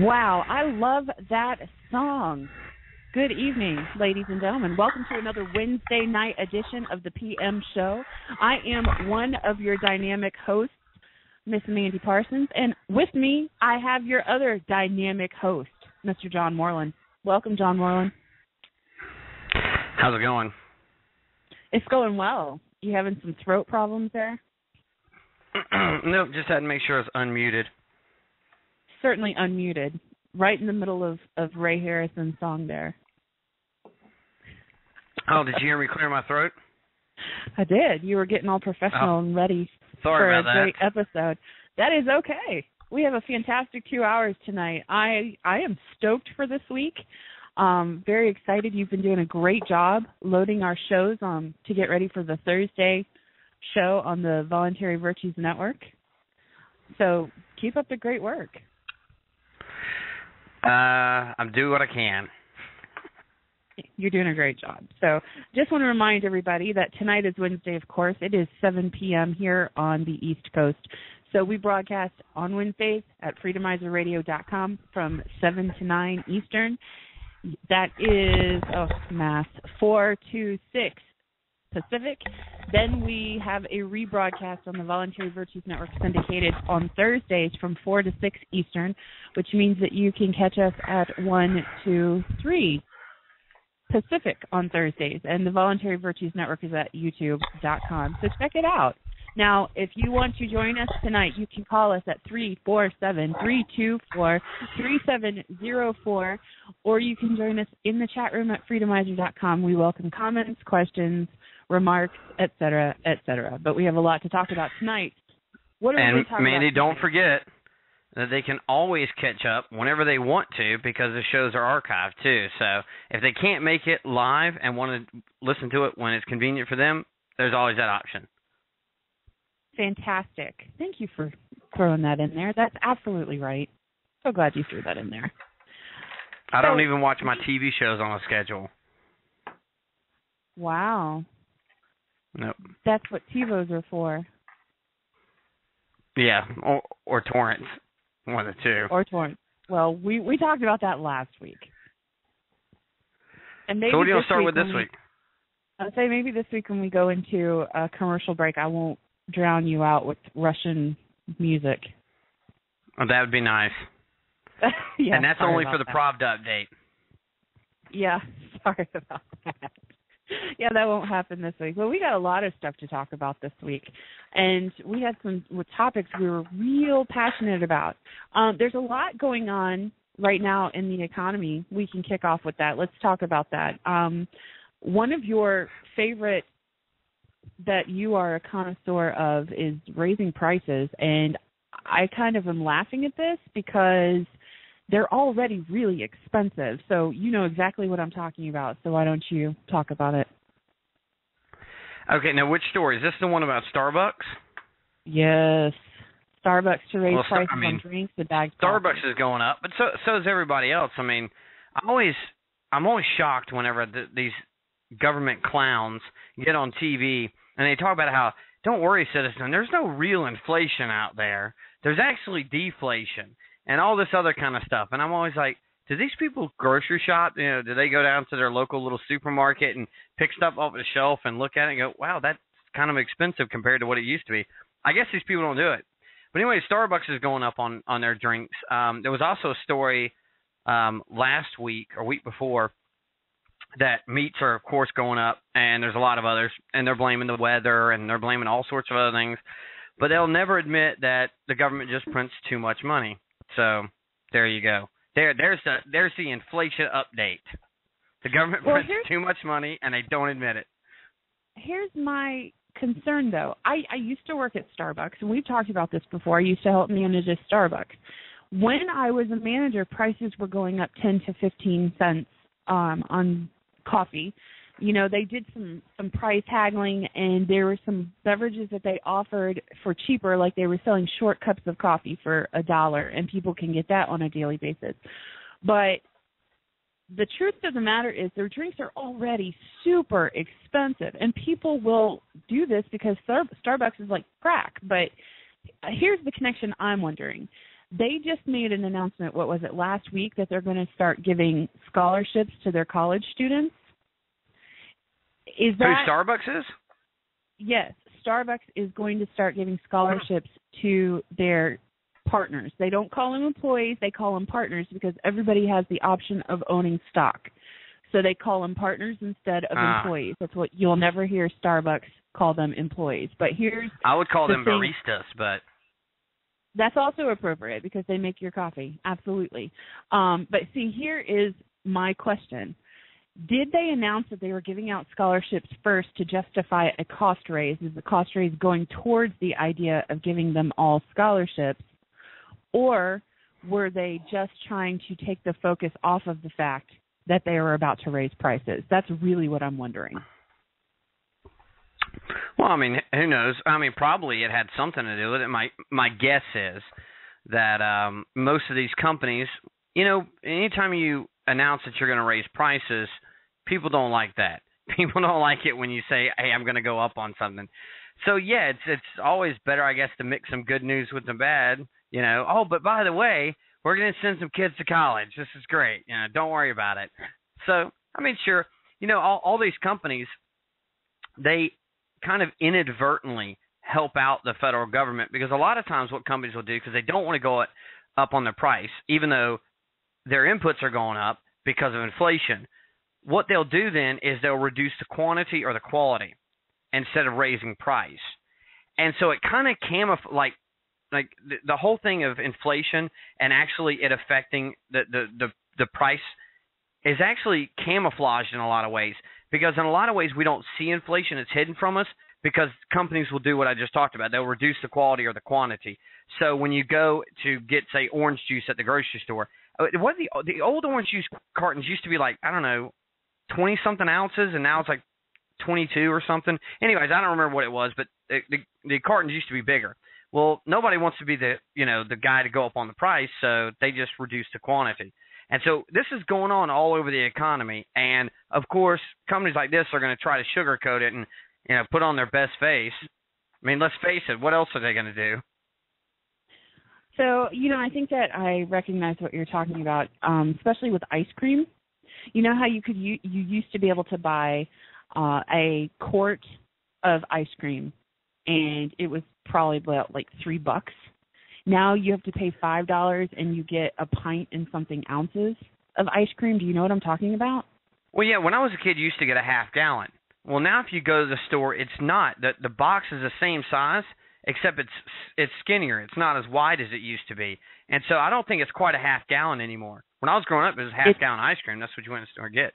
Wow, I love that song. Good evening, ladies and gentlemen. Welcome to another Wednesday night edition of the PM Show. I am one of your dynamic hosts, Miss Mandy Parsons, and with me I have your other dynamic host, Mr. John Moreland. Welcome, John Moreland. How's it going? It's going well. You having some throat problems there? No, just had to make sure it's unmuted. Certainly unmuted. Right in the middle of Ray Harrison's song there. Oh, did you hear me clear my throat? I did. You were getting all professional and ready for a great episode. That is okay. We have a fantastic 2 hours tonight. I am stoked for this week. Very excited. You've been doing a great job loading our shows to get ready for the Thursday show on the Voluntary Virtues Network. So keep up the great work. I'm doing what I can. You're doing a great job. So just want to remind everybody that tonight is Wednesday, of course. It is 7 p.m. here on the East Coast. So we broadcast on Wednesdays at FreedomizerRadio.com from 7 to 9 Eastern. That is, 4 to 6 Pacific. Then we have a rebroadcast on the Voluntary Virtues Network syndicated on Thursdays from 4 to 6 Eastern, which means that you can catch us at 1 to 3 Pacific on Thursdays. And the Voluntary Virtues Network is at youtube.com. So check it out. Now, if you want to join us tonight, you can call us at 347-324-3704, or you can join us in the chat room at freedomizer.com. We welcome comments, questions, remarks, etc., etc. But we have a lot to talk about tonight. What are we talking Mandy, about don't forget that they can always catch up whenever they want to because the shows are archived too. So if they can't make it live and want to listen to it when it's convenient for them, there's always that option. Fantastic. Thank you for throwing that in there. That's absolutely right. So glad you threw that in there. I don't even watch my TV shows on a schedule. Wow. Nope. That's what TiVos are for. Yeah, or torrents. One of the two. Or torrents. Well, we talked about that last week. And maybe so what are you going to start with this week? I'd say maybe this week when we go into a commercial break, I won't drown you out with Russian music. Oh, that would be nice. Yeah, and that's only for the Pravda update. Yeah, sorry about that. Yeah, that won't happen this week. Well, we got a lot of stuff to talk about this week, and we had some topics we were real passionate about. There's a lot going on right now in the economy. We can kick off with that. Let's talk about that. One of your favorite that you are a connoisseur of is raising prices, and I kind of am laughing at this because they're already really expensive. So you know exactly what I'm talking about, so why don't you talk about it? Okay, now which story? Is this the one about Starbucks? Yes. Starbucks to raise prices on drinks, the bag. Starbucks is going up, but so is everybody else. I mean, I'm always shocked whenever these government clowns get on TV and they talk about how, don't worry, citizen, there's no real inflation out there. There's actually deflation and all this other kind of stuff. And I'm always like, do these people grocery shop? You know, do they go down to their local little supermarket and pick stuff off the shelf and look at it and go, wow, that's kind of expensive compared to what it used to be? I guess these people don't do it. But anyway, Starbucks is going up on their drinks. There was also a story last week or week before that meats are, of course, going up, and there's a lot of others, and they're blaming the weather, and they're blaming all sorts of other things, but they'll never admit that the government just prints too much money. So there you go. There's the inflation update. The government prints too much money, and they don't admit it. Here's my concern, though. I used to work at Starbucks, and we've talked about this before. I used to help manage a Starbucks. When I was a manager, prices were going up 10 to 15 cents on coffee. You know, they did some price haggling, and there were some beverages that they offered for cheaper, like they were selling short cups of coffee for $1, and people can get that on a daily basis. But the truth of the matter is their drinks are already super expensive, and people will do this because Starbucks is like crack. But here's the connection I'm wondering. They just made an announcement, what was it, last week, that they're going to start giving scholarships to their college students. Is that who Starbucks is? Yes, Starbucks is going to start giving scholarships to their partners. They don't call them employees, they call them partners because everybody has the option of owning stock. So they call them partners instead of employees. That's what you'll never hear Starbucks call them employees. But here's I would call them baristas, but that's also appropriate because they make your coffee. Absolutely. But see, here is my question. Did they announce that they were giving out scholarships first to justify a cost raise? Is the cost raise going towards the idea of giving them all scholarships? Or were they just trying to take the focus off of the fact that they were about to raise prices? That's really what I'm wondering. Well, I mean, who knows? I mean, probably it had something to do with it. My guess is that most of these companies, you know, anytime you announce that you're going to raise prices, people don't like that. People don't like it when you say, hey, I'm going to go up on something. So, yeah, it's always better, I guess, to mix some good news with the bad, you know. Oh, but by the way, we're going to send some kids to college. This is great. You know, don't worry about it. So, I mean, sure, you know, all these companies, they kind of inadvertently help out the federal government because a lot of times what companies will do, because they don't want to go up on the price, even though their inputs are going up because of inflation, what they'll do then is they'll reduce the quantity or the quality instead of raising price. And so it kind of camouflages, like the whole thing of inflation and actually it affecting the price is actually camouflaged in a lot of ways because in a lot of ways we don't see inflation. It's hidden from us because companies will do what I just talked about. They'll reduce the quality or the quantity. So when you go to get, say, orange juice at the grocery store, what the old orange juice cartons used to be like, I don't know, 20-something ounces, and now it's like 22 or something. Anyways, I don't remember what it was, but the cartons used to be bigger. Well, nobody wants to be the guy to go up on the price, so they just reduce the quantity. And so this is going on all over the economy, and of course, companies like this are going to try to sugarcoat it and, you know, put on their best face. I mean, let's face it, what else are they going to do? So, you know, I think that I recognize what you're talking about, especially with ice cream. You know how you could you used to be able to buy a quart of ice cream, and it was probably about like $3. Now you have to pay $5 and you get a pint and something ounces of ice cream. Do you know what I'm talking about? Well, yeah, when I was a kid, you used to get a half gallon. Well, now if you go to the store, it's not. The box is the same size, except it's skinnier. It's not as wide as it used to be. And so I don't think it's quite a half gallon anymore. When I was growing up, it was a half gallon ice cream. That's what you went to the store and get.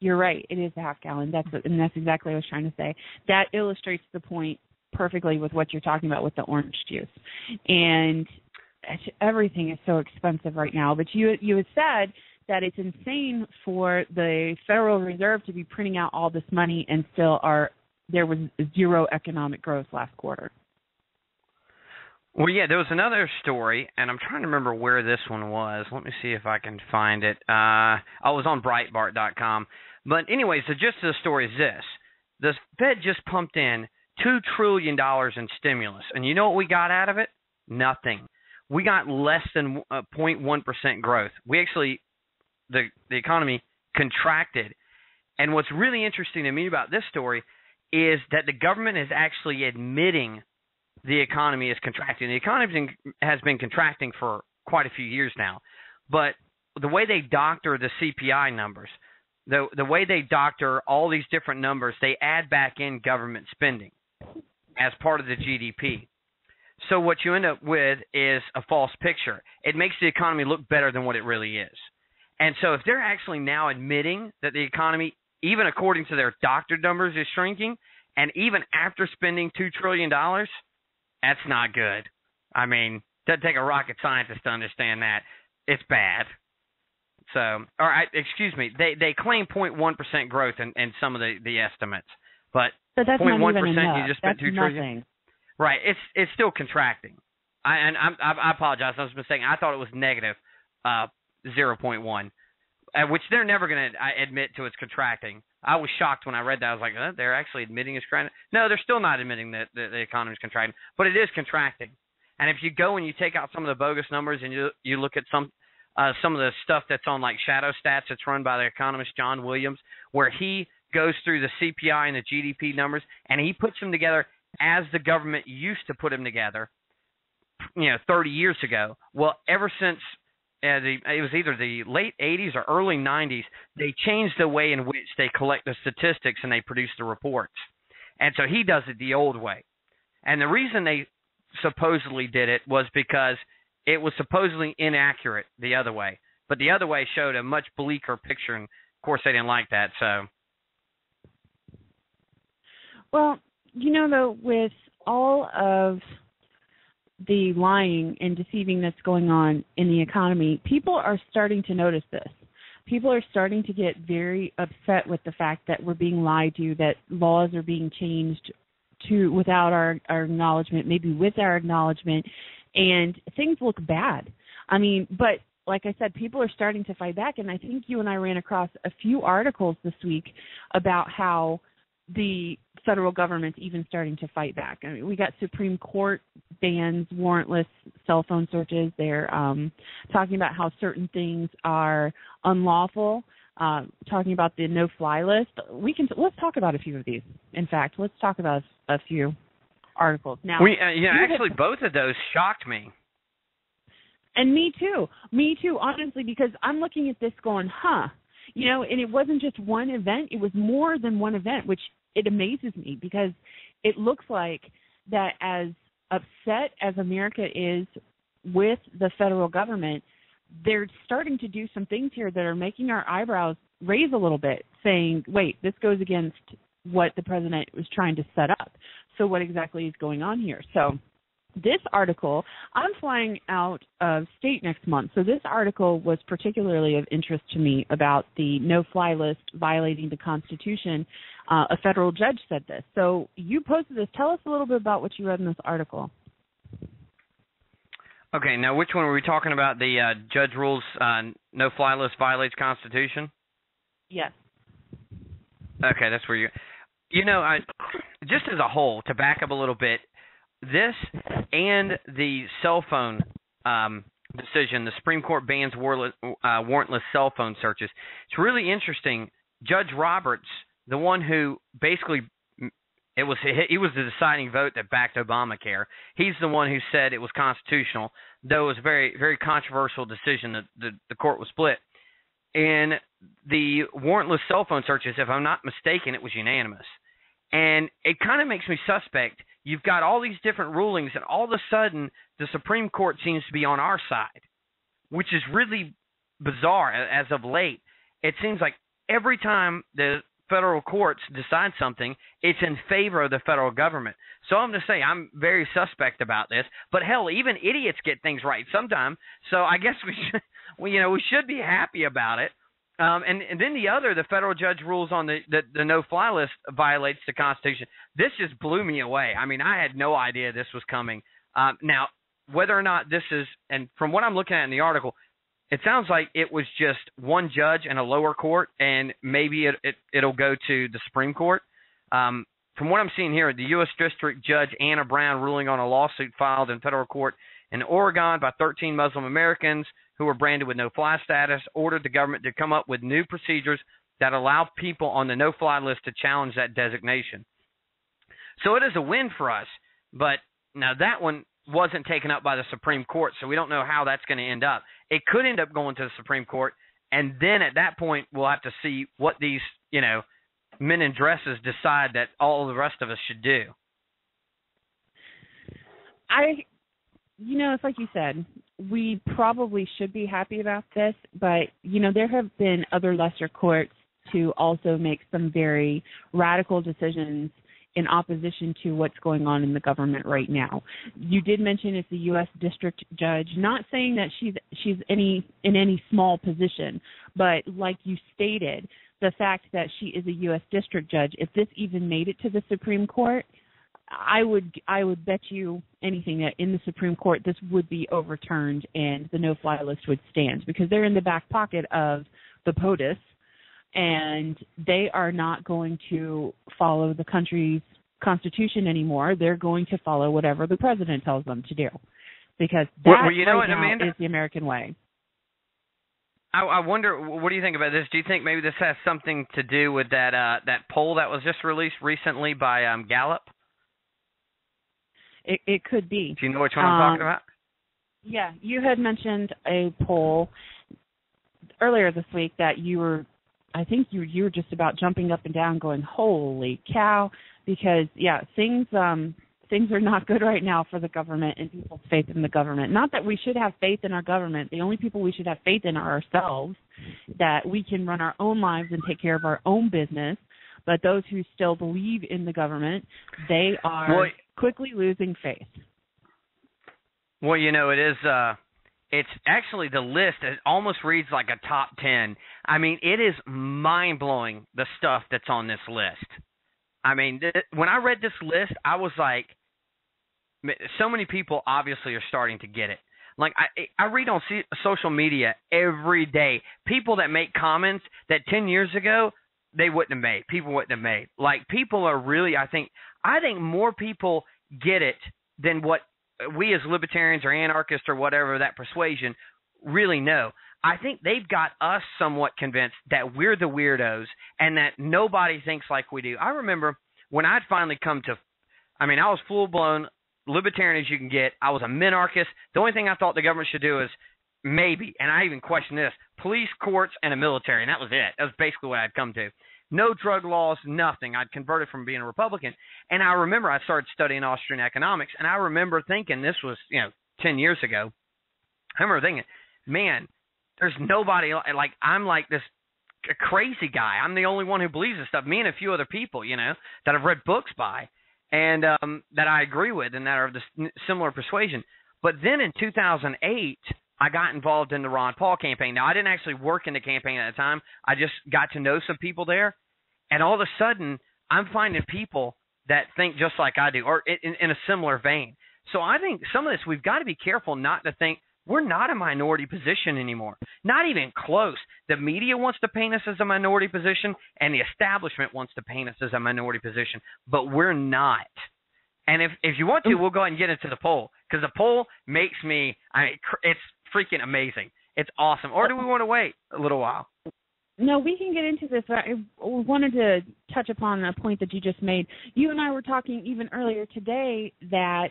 You're right. It is a half gallon. That's exactly what I was trying to say. That illustrates the point perfectly with what you're talking about with the orange juice. And everything is so expensive right now. But you had said that it's insane for the Federal Reserve to be printing out all this money and still there was zero economic growth last quarter. Well, yeah, there was another story, and I'm trying to remember where this one was. Let me see if I can find it. I was on Breitbart.com. But anyways, the gist of the story is this. The Fed just pumped in $2 trillion in stimulus. And you know what we got out of it? Nothing. We got less than 0.1% growth. We actually, the economy contracted. And what's really interesting to me about this story is that the government is actually admitting the economy is contracting. The economy has been contracting for quite a few years now. But the way they doctor the CPI numbers, the way they doctor all these different numbers, they add back in government spending as part of the GDP. So what you end up with is a false picture. It makes the economy look better than what it really is. And so if they're actually now admitting that the economy, even according to their doctored numbers, is shrinking, and even after spending $2 trillion, that's not good. I mean, doesn't take a rocket scientist to understand that. It's bad. So, all right, excuse me. They claim 0.1% growth in some of the estimates, but 0.1% you just spent $2 trillion. Right? It's still contracting. I apologize. I was mistaken. I thought it was negative 0.1, which they're never going to admit to it's contracting. I was shocked when I read that. I was like, they're actually admitting it's contracting. No, they're still not admitting that the economy is contracting, but it is contracting. And if you go and you take out some of the bogus numbers and you look at some of the stuff that's on like Shadow Stats that's run by the economist John Williams, where he goes through the CPI and the GDP numbers and he puts them together as the government used to put them together, 30 years ago. Well, ever since it was either the late 80s or early 90s, they changed the way in which they collect the statistics and they produce the reports. And so he does it the old way. And the reason they supposedly did it was because it was supposedly inaccurate the other way. But the other way showed a much bleaker picture, and of course they didn't like that. So, well, though, with all of the lying and deceiving that's going on in the economy, people are starting to notice this. People are starting to get very upset with the fact that we're being lied to, that laws are being changed to without our acknowledgement, maybe with our acknowledgement, and things look bad. But like I said, people are starting to fight back, and I think you and I ran across a few articles this week about how the federal government's even starting to fight back. We got Supreme Court bans warrantless cell phone searches. They're talking about how certain things are unlawful, talking about the no-fly list. Let's talk about a few of these. In fact, let's talk about a few articles. Now, actually both of those shocked me. And me too. Me too, honestly, because I'm looking at this going, and it wasn't just one event. It was more than one event, which it amazes me, because it looks like that as upset as America is with the federal government, they're starting to do some things here that are making our eyebrows raise a little bit, saying, wait, this goes against what the president was trying to set up. So what exactly is going on here? So this article, I'm flying out of state next month, so this article was particularly of interest to me about the no-fly list violating the Constitution. A federal judge said this. So you posted this. Tell us a little bit about what you read in this article. Okay, now which one were we talking about? The judge rules no-fly list violates Constitution? Yes. Okay, that's where I just as a whole, to back up a little bit, this and the cell phone decision, the Supreme Court bans warrantless cell phone searches. It's really interesting. Judge Roberts, the one who basically it was the deciding vote that backed Obamacare. He's the one who said it was constitutional, though it was a very, very controversial decision that the court was split. And the warrantless cell phone searches, if I'm not mistaken, it was unanimous. And it kind of makes me suspect. You've got all these different rulings, and all of a sudden, the Supreme Court seems to be on our side, which is really bizarre as of late. It seems like every time the federal courts decide something, it's in favor of the federal government. So I'm going to say I'm very suspect about this, but hell, even idiots get things right sometimes. So I guess we should be happy about it. And then the federal judge rules on the no-fly list violates the Constitution. This just blew me away. I had no idea this was coming. Now, whether or not this is – and from what I'm looking at in the article, it sounds like it was just one judge and a lower court, and maybe it'll go to the Supreme Court. From what I'm seeing here, the U.S. District Judge Anna Brown ruling on a lawsuit filed in federal court in Oregon by 13 Muslim Americans who were branded with no-fly status, ordered the government to come up with new procedures that allow people on the no-fly list to challenge that designation. So it is a win for us, but now that one wasn't taken up by the Supreme Court, so we don't know how that's going to end up. It could end up going to the Supreme Court, and then at that point we'll have to see what these, men in dresses decide that all the rest of us should do. It's like you said, we probably should be happy about this, but, there have been other lesser courts to also make some very radical decisions in opposition to what's going on in the government right now. You did mention it's a U.S. district judge, not saying that she's in any small position, but like you stated, the fact that she is a U.S. district judge, if this even made it to the Supreme Court, I would bet you anything that in the Supreme Court this would be overturned and the no-fly list would stand, because they're in the back pocket of the POTUS and they are not going to follow the country's constitution anymore. They're going to follow whatever the president tells them to do. because that is the American way. I wonder, what do you think about this? Do you think maybe this has something to do with that that poll that was just released recently by Gallup? It could be. Do you know which one I'm talking about? Yeah, you had mentioned a poll earlier this week that you were, I think you were just about jumping up and down going, holy cow, because, yeah, things are not good right now for the government and people's faith in the government. Not that we should have faith in our government. The only people we should have faith in are ourselves, that we can run our own lives and take care of our own business. But those who still believe in the government, they are quickly losing faith. Well, you know, it is it's actually the list. It almost reads like a top 10. I mean, it is mind-blowing, the stuff that's on this list. I mean, when I read this list, I was like, so many people obviously are starting to get it. Like, I read on social media every day, people that make comments that 10 years ago they wouldn't have made. People wouldn't have made. Like, people are really, I think more people get it than what we as libertarians or anarchists or whatever that persuasion really know. I think they've got us somewhat convinced that we're the weirdos and that nobody thinks like we do. I remember when I'd finally come to – I mean, I was full-blown libertarian as you can get. I was a minarchist. The only thing I thought the government should do is maybe – and I even questioned this – police, courts, and a military, and that was it. That was basically what I'd come to. No drug laws, nothing. I'd converted from being a Republican. And I remember I started studying Austrian economics, and I remember thinking – this was 10 years ago. I remember thinking, man – there's nobody like I'm like this crazy guy. I'm the only one who believes this stuff. Me and a few other people, that I've read books by and that I agree with and that are of the similar persuasion. But then in 2008, I got involved in the Ron Paul campaign. Now, I didn't actually work in the campaign at the time. I just got to know some people there. And all of a sudden, I'm finding people that think just like I do or in a similar vein. So I think some of this, we've got to be careful not to think, we're not a minority position anymore, not even close. The media wants to paint us as a minority position, and the establishment wants to paint us as a minority position, but we're not. And if you want to, we'll go ahead and get into the poll, because the poll makes me it's freaking amazing. It's awesome. Or do we want to wait a little while? No, we can get into this. I wanted to touch upon a point that you just made. You and I were talking even earlier today that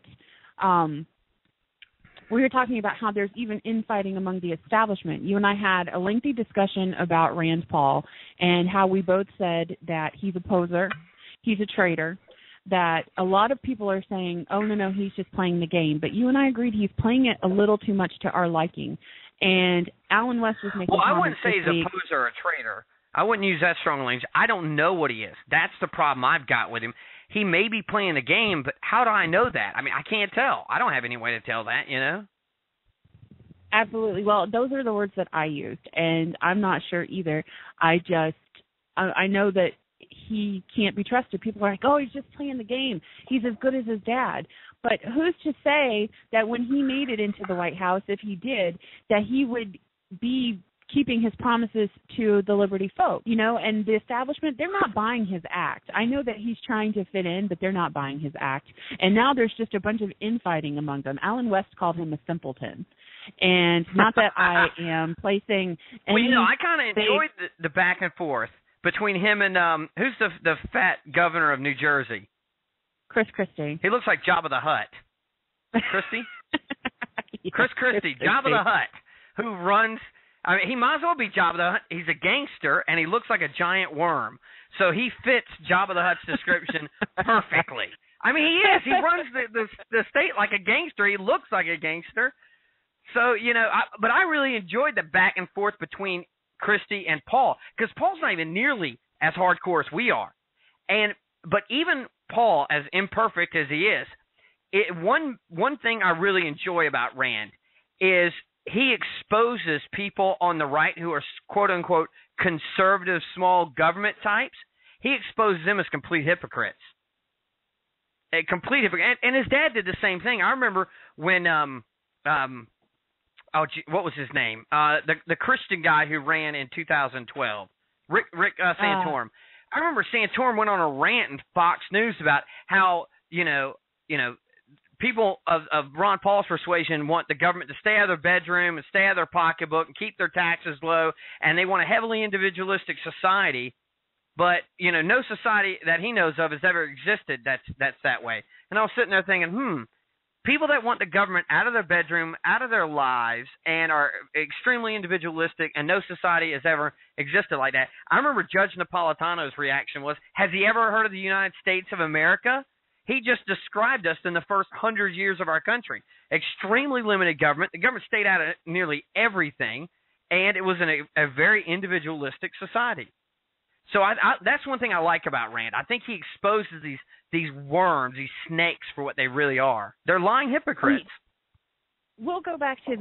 we were talking about how there's even infighting among the establishment. You and I had a lengthy discussion about Rand Paul and how we both said that he's a poser, he's a traitor, that a lot of people are saying, oh, no, he's just playing the game. But you and I agreed he's playing it a little too much to our liking. And Alan West was making comments. Well, I wouldn't say he's a poser or a traitor. I wouldn't use that strong language. I don't know what he is. That's the problem I've got with him. He may be playing a game, but how do I know that? I mean, I can't tell. I don't have any way to tell that, Absolutely. Well, those are the words that I used, and I'm not sure either. I know that he can't be trusted. People are like, oh, he's just playing the game. He's as good as his dad. But who's to say that when he made it into the White House, if he did, that he would be keeping his promises to the Liberty folk, and the establishment, they're not buying his act. I know that he's trying to fit in, but they're not buying his act. And now there's just a bunch of infighting among them. Alan West called him a simpleton. And not that I am placing any I kind of enjoyed the back and forth between him and who's the fat governor of New Jersey? Chris Christie. He looks like Jabba the Hutt. Christie? Yeah, Chris Christie, Jabba the Hutt, who runs – I mean, he might as well be Jabba the Hutt. He's a gangster, and he looks like a giant worm. So he fits Jabba the Hutt's description perfectly. I mean, he is. He runs the state like a gangster. He looks like a gangster. So, but I really enjoyed the back and forth between Christie and Paul, because Paul's not even nearly as hardcore as we are. But even Paul, as imperfect as he is, one thing I really enjoy about Rand is – he exposes people on the right who are quote-unquote conservative small government types. He exposes them as complete hypocrites. And his dad did the same thing. I remember when what was his name? The Christian guy who ran in 2012, Rick Santorum. I remember Santorum went on a rant in Fox News about how people of Ron Paul's persuasion want the government to stay out of their bedroom and stay out of their pocketbook and keep their taxes low, and they want a heavily individualistic society. But, you know, no society that he knows of has ever existed that's that way. And I was sitting there thinking, people that want the government out of their bedroom, out of their lives, and are extremely individualistic, and no society has ever existed like that. I remember Judge Napolitano's reaction was, has he ever heard of the United States of America? He just described us in the first 100 years of our country. Extremely limited government. The government stayed out of nearly everything, and it was a very individualistic society. So that's one thing I like about Rand. I think he exposes these worms, these snakes, for what they really are. They're lying hypocrites. We'll go back to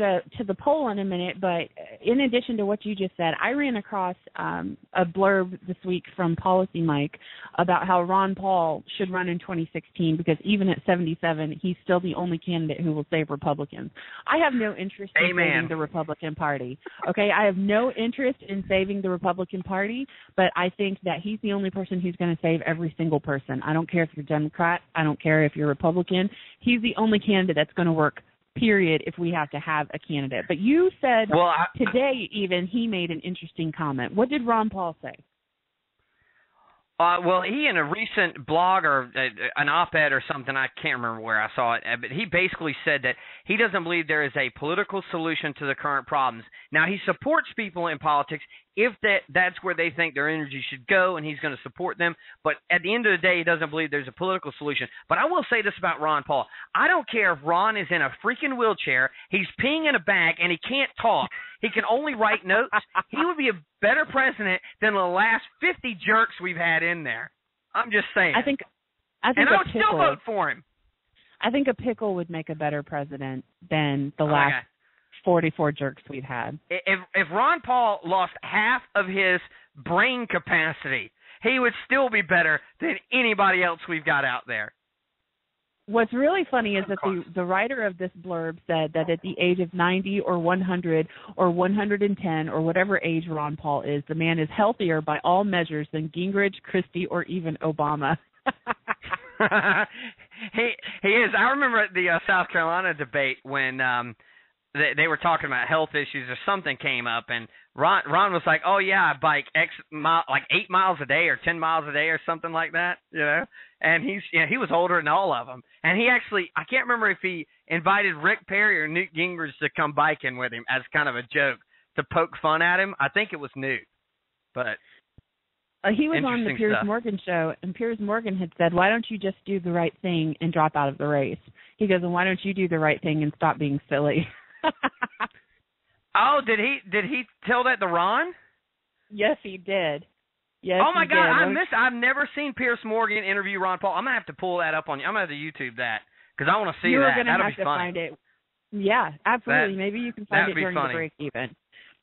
the poll in a minute, but in addition to what you just said, I ran across a blurb this week from Policy Mike about how Ron Paul should run in 2016 because even at 77, he's still the only candidate who will save Republicans. I have no interest in saving the Republican Party. Okay, I have no interest in saving the Republican Party, but I think that he's the only person who's going to save every single person. I don't care if you're Democrat. I don't care if you're Republican. He's the only candidate that's going to work. Period, if we have to have a candidate. But you said today even he made an interesting comment. What did Ron Paul say? Well, he in a recent blog or an op-ed or something, I can't remember where I saw it, but he basically said that he doesn't believe there is a political solution to the current problems. Now, he supports people in politics if that's where they think their energy should go, and he's going to support them. But at the end of the day, he doesn't believe there's a political solution. But I will say this about Ron Paul. I don't care if Ron is in a freaking wheelchair, he's peeing in a bag, and he can't talk. He can only write notes. He would be a better president than the last 50 jerks we've had in there. I'm just saying. I think and I would still vote for him. I think a pickle would make a better president than the last 44 jerks we've had. If Ron Paul lost half of his brain capacity, he would still be better than anybody else we've got out there. What's really funny is that the writer of this blurb said that at the age of 90 or 100 or 110 or whatever age Ron Paul is, the man is healthier by all measures than Gingrich, Christie, or even Obama. he is. I remember at the South Carolina debate when they were talking about health issues or something came up, and Ron was like, "Oh yeah, I bike like 8 miles a day or 10 miles a day or something like that," you know. And he was older than all of them, and he actually I can't remember if he invited Rick Perry or Newt Gingrich to come biking with him as kind of a joke to poke fun at him. I think it was Newt, but. He was on the Piers Morgan show, and Piers Morgan had said, why don't you just do the right thing and drop out of the race? He goes, well, why don't you do the right thing and stop being silly? Oh, did he tell that to Ron? Yes, he did. Yes, oh, my God, I've never seen Piers Morgan interview Ron Paul. I'm going to have to pull that up on you. I'm going to have to YouTube that because I want to see that. You're going to have to find it. Yeah, absolutely. Maybe you can find it during the break even.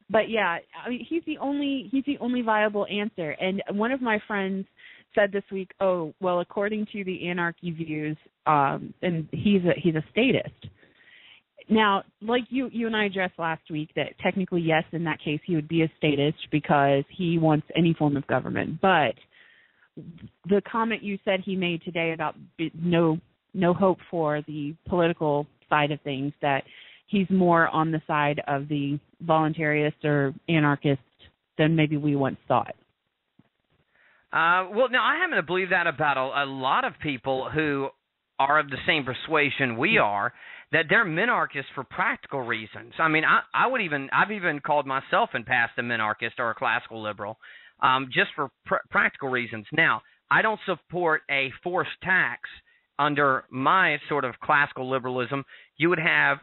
But yeah, I mean, he's the only viable answer. And one of my friends said this week, "Oh, well, according to the anarchy views, and he's a statist." Now, like you and I addressed last week, that technically, yes, in that case, he would be a statist because he wants any form of government. But the comment you said he made today about no hope for the political side of things, that he's more on the side of the voluntarist or anarchist than maybe we once thought. Well, no, I happen to believe that about a lot of people who are of the same persuasion we are, that they're minarchists for practical reasons. I mean, I've even called myself in past a minarchist or a classical liberal, just for practical reasons. Now, I don't support a forced tax under my sort of classical liberalism. You would have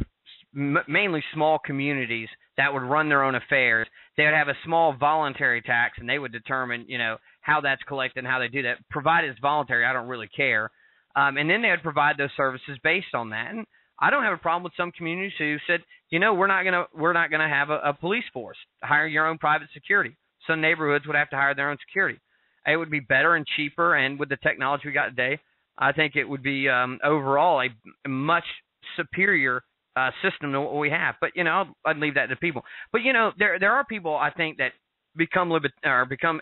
mainly small communities that would run their own affairs. They would have a small voluntary tax, and they would determine, you know, how that's collected and how they do that. Provided it's voluntary, I don't really care. And then they would provide those services based on that. And I don't have a problem with some communities who said, you know, we're not gonna have a police force. Hire your own private security. Some neighborhoods would have to hire their own security. It would be better and cheaper. And with the technology we got today, I think it would be overall a much superior system to what we have. But, you know, I'd leave that to people. But, you know, there are people, I think, that become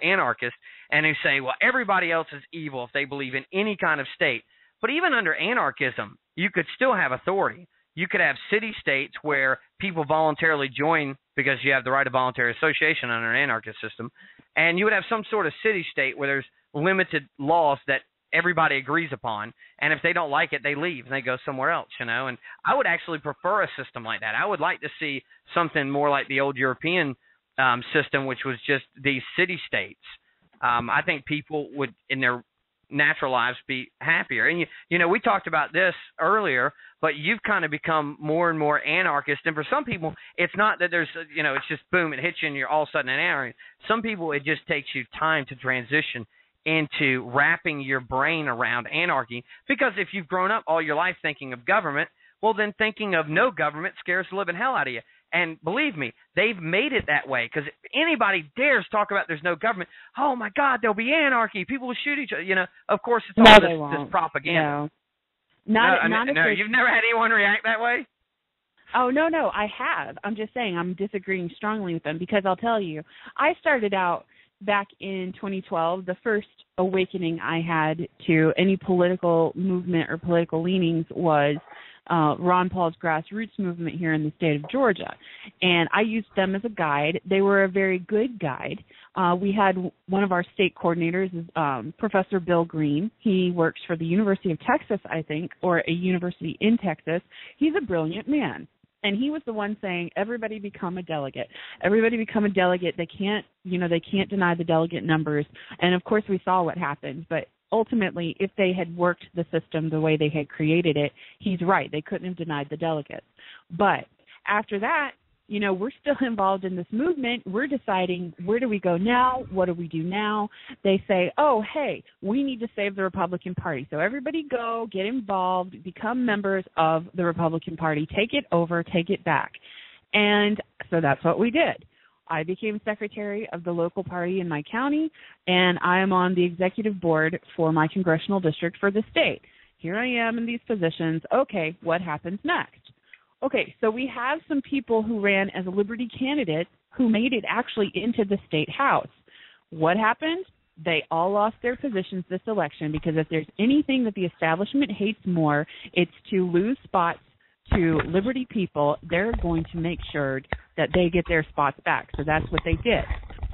anarchists and who say, well, everybody else is evil if they believe in any kind of state. But even under anarchism, you could still have authority. You could have city-states where people voluntarily join because you have the right of voluntary association under an anarchist system, and you would have some sort of city-state where there's limited laws that everybody agrees upon, and if they don't like it, they leave and they go somewhere else, you know. And I would actually prefer a system like that. I would like to see something more like the old European system, which was just these city-states. I think people would, in their natural lives, be happier. And, you know, we talked about this earlier, but you've kind of become more and more anarchist. And for some people, it's not that there's, you know, it's just boom, it hits you and you're all of a sudden an anarchist. Some people, it just takes you time to transition into wrapping your brain around anarchy, because if you've grown up all your life thinking of government, well, then thinking of no government scares the living hell out of you. And believe me, they've made it that way, because if anybody dares talk about there's no government, oh, my God, there'll be anarchy. People will shoot each other. You know, of course, it's all this propaganda. No. No, you've never had anyone react that way? Oh, no, I have. I'm just saying I'm disagreeing strongly with them, because I'll tell you, I started out back in 2012, the first awakening I had to any political movement or political leanings was Ron Paul's grassroots movement here in the state of Georgia, and I used them as a guide. They were a very good guide. We had one of our state coordinators, Professor Bill Green. He works for the University of Texas, I think, or a university in Texas. He's a brilliant man, and he was the one saying, everybody become a delegate. Everybody become a delegate. They can't, you know, they can't deny the delegate numbers. And, of course, we saw what happened, but ultimately, if they had worked the system the way they had created it, he's right. They couldn't have denied the delegates. But after that, you know, we're still involved in this movement. We're deciding, where do we go now? What do we do now? They say, oh, hey, we need to save the Republican Party. So everybody go, get involved, become members of the Republican Party. Take it over, take it back. And so that's what we did. I became secretary of the local party in my county, and I am on the executive board for my congressional district for the state. Here I am in these positions. Okay, what happens next? Okay, so we have some people who ran as a Liberty candidate who made it actually into the state house. What happened? They all lost their positions this election, because if there's anything that the establishment hates more, it's to lose spots to Liberty people. They're going to make sure that they get their spots back. So that's what they did.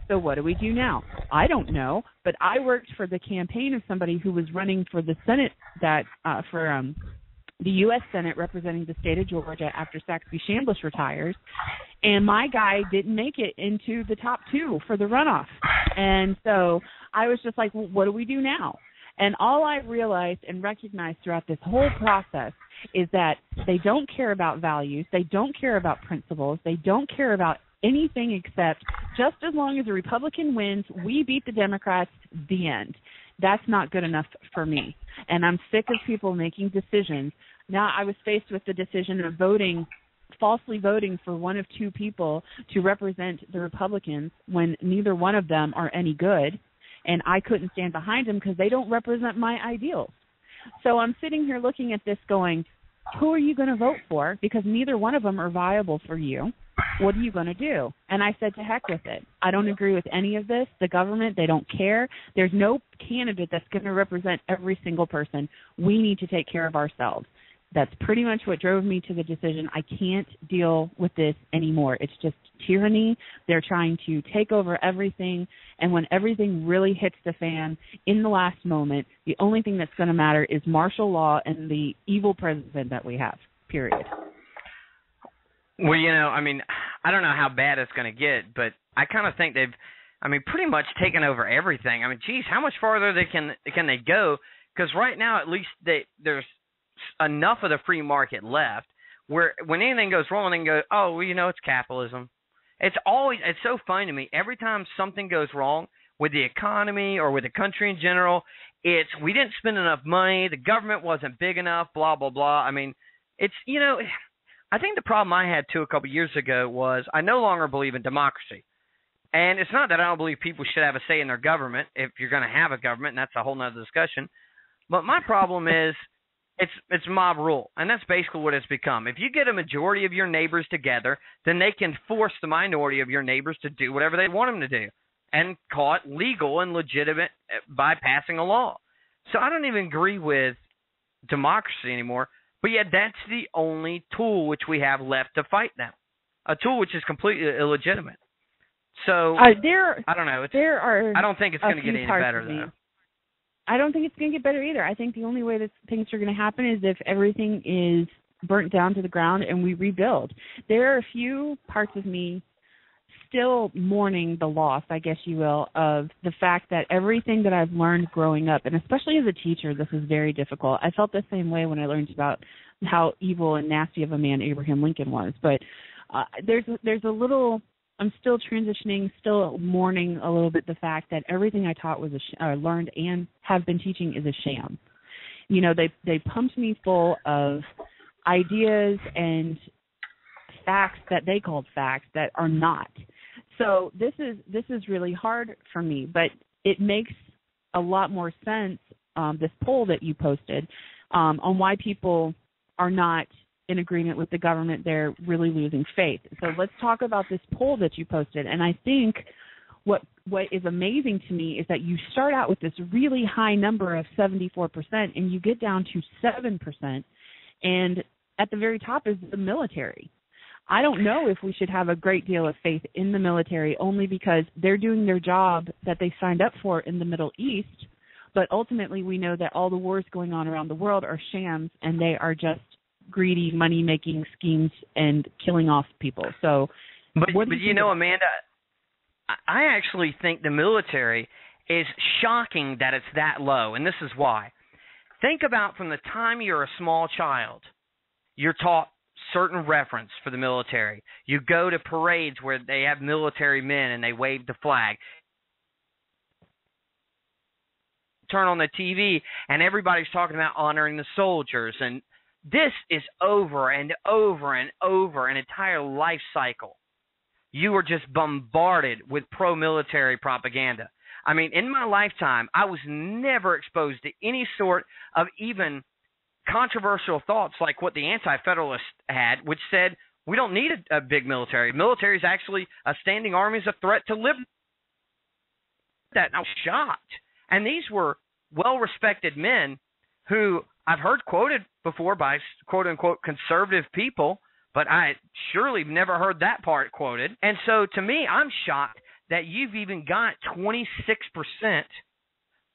So what do we do now? I don't know, but I worked for the campaign of somebody who was running for the Senate, that for the U.S. Senate, representing the state of Georgia after Saxby Shambliss retires, and my guy didn't make it into the top two for the runoff. And so I was just like, well, what do we do now? And all I realized and recognized throughout this whole process is that they don't care about values. They don't care about principles. They don't care about anything except, just as long as a Republican wins, we beat the Democrats, the end. That's not good enough for me. And I'm sick of people making decisions. Now, I was faced with the decision of falsely voting for one of two people to represent the Republicans when neither one of them are any good. And I couldn't stand behind them because they don't represent my ideals. So I'm sitting here looking at this going, who are you going to vote for? Because neither one of them are viable for you. What are you going to do? And I said, to heck with it. I don't agree with any of this. The government, they don't care. There's no candidate that's going to represent every single person. We need to take care of ourselves. That's pretty much what drove me to the decision. I can't deal with this anymore. It's just tyranny. They're trying to take over everything. And when everything really hits the fan in the last moment, the only thing that's going to matter is martial law and the evil president that we have, period. Well, you know, I mean, I don't know how bad it's going to get, but I kind of think they've, I mean, pretty much taken over everything. I mean, geez, how much farther can they go? Because right now, at least, there's enough of the free market left where when anything goes wrong, they can go, oh, well, you know, it's capitalism. It's so funny to me. Every time something goes wrong with the economy or with the country in general, it's we didn't spend enough money, the government wasn't big enough, blah, blah, blah. I mean, it's, you know, I think the problem I had too a couple years ago was I no longer believe in democracy. And it's not that I don't believe people should have a say in their government if you're going to have a government, and that's a whole nother discussion. But my problem is It's mob rule, and that's basically what it's become. If you get a majority of your neighbors together, then they can force the minority of your neighbors to do whatever they want them to do and call it legal and legitimate by passing a law. So I don't even agree with democracy anymore. But yet that's the only tool which we have left to fight now, a tool which is completely illegitimate. So I don't know. I don't think it's going to get any better, though. I don't think it's going to get better either. I think the only way that things are going to happen is if everything is burnt down to the ground and we rebuild. There are a few parts of me still mourning the loss, I guess you will, of the fact that everything that I've learned growing up, and especially as a teacher, this is very difficult. I felt the same way when I learned about how evil and nasty of a man Abraham Lincoln was. But there's a little... I'm still transitioning, still mourning a little bit the fact that everything I taught was learned and have been teaching is a sham. You know, they pumped me full of ideas and facts that they called facts that are not. So this is really hard for me, but it makes a lot more sense. This poll that you posted on why people are not in agreement with the government, they're really losing faith. So let's talk about this poll that you posted. And I think what is amazing to me is that you start out with this really high number of 74% and you get down to 7%. And at the very top is the military. I don't know if we should have a great deal of faith in the military only because they're doing their job that they signed up for in the Middle East. But ultimately we know that all the wars going on around the world are shams and they are just greedy money-making schemes and killing off people. So, but you know, Amanda, I actually think the military is shocking that it's that low, and this is why. Think about from the time you're a small child, you're taught certain reverence for the military. You go to parades where they have military men and they wave the flag. Turn on the TV and everybody's talking about honoring the soldiers and this is over and over and over an entire life cycle. You are just bombarded with pro-military propaganda. I mean, in my lifetime, I was never exposed to any sort of even controversial thoughts like what the Anti-Federalists had, which said we don't need a big military. Military is actually a standing army is a threat to liberty. That I was shocked. And these were well-respected men who I've heard quoted before by quote-unquote conservative people, but I surely never heard that part quoted. And so to me, I'm shocked that you've even got 26%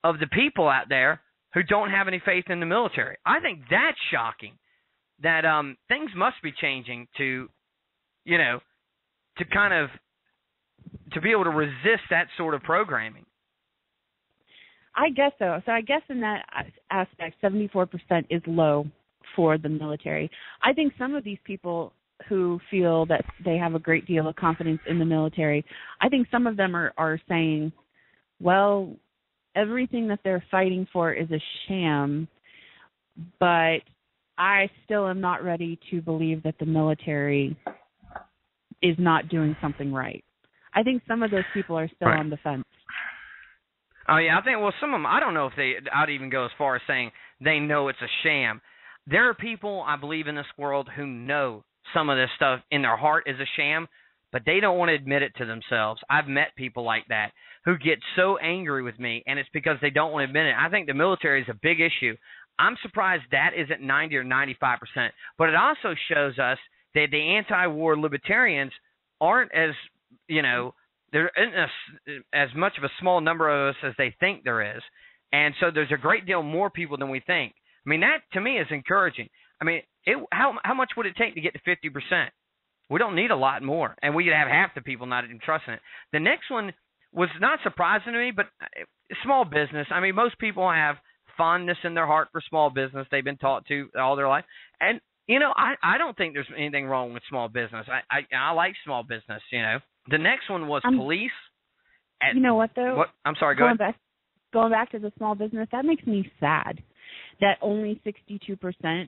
of the people out there who don't have any faith in the military. I think that's shocking that things must be changing to, you know, to kind of to be able to resist that sort of programming. I guess so. So I guess in that aspect, 74% is low for the military. I think some of these people who feel that they have a great deal of confidence in the military, I think some of them are saying, well, everything that they're fighting for is a sham, but I still am not ready to believe that the military is not doing something right. I think some of those people are still on the fence. Oh, yeah, I think, well, some of them, I don't know if I'd even go as far as saying they know it's a sham. There are people, I believe, in this world who know some of this stuff in their heart is a sham, but they don't want to admit it to themselves. I've met people like that who get so angry with me, and it's because they don't want to admit it. I think the military is a big issue. I'm surprised that isn't 90 or 95%, but it also shows us that the anti-war libertarians aren't as, you know, there isn't as much of a small number of us as they think there is. And so there's a great deal more people than we think. I mean, that to me is encouraging. I mean, how much would it take to get to 50%? We don't need a lot more. And we could have half the people not even trusting it. The next one was not surprising to me, but small business. I mean, most people have fondness in their heart for small business. They've been taught to all their life. And, you know, I don't think there's anything wrong with small business. I like small business, you know. The next one was police. You know what, though? What? I'm sorry, go ahead. Going back to the small business, that makes me sad that only 62%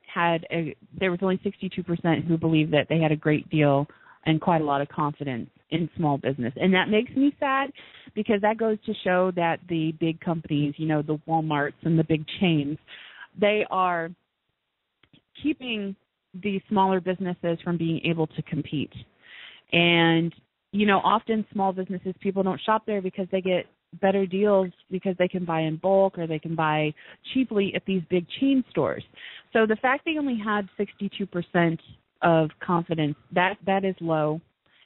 there was only 62% who believed that they had a great deal and quite a lot of confidence in small business. And that makes me sad because that goes to show that the big companies, you know, the Walmarts and the big chains, they are keeping the smaller businesses from being able to compete. And you know, often small businesses, people don't shop there because they get better deals because they can buy in bulk or they can buy cheaply at these big chain stores. So the fact they only had 62% of confidence, that is low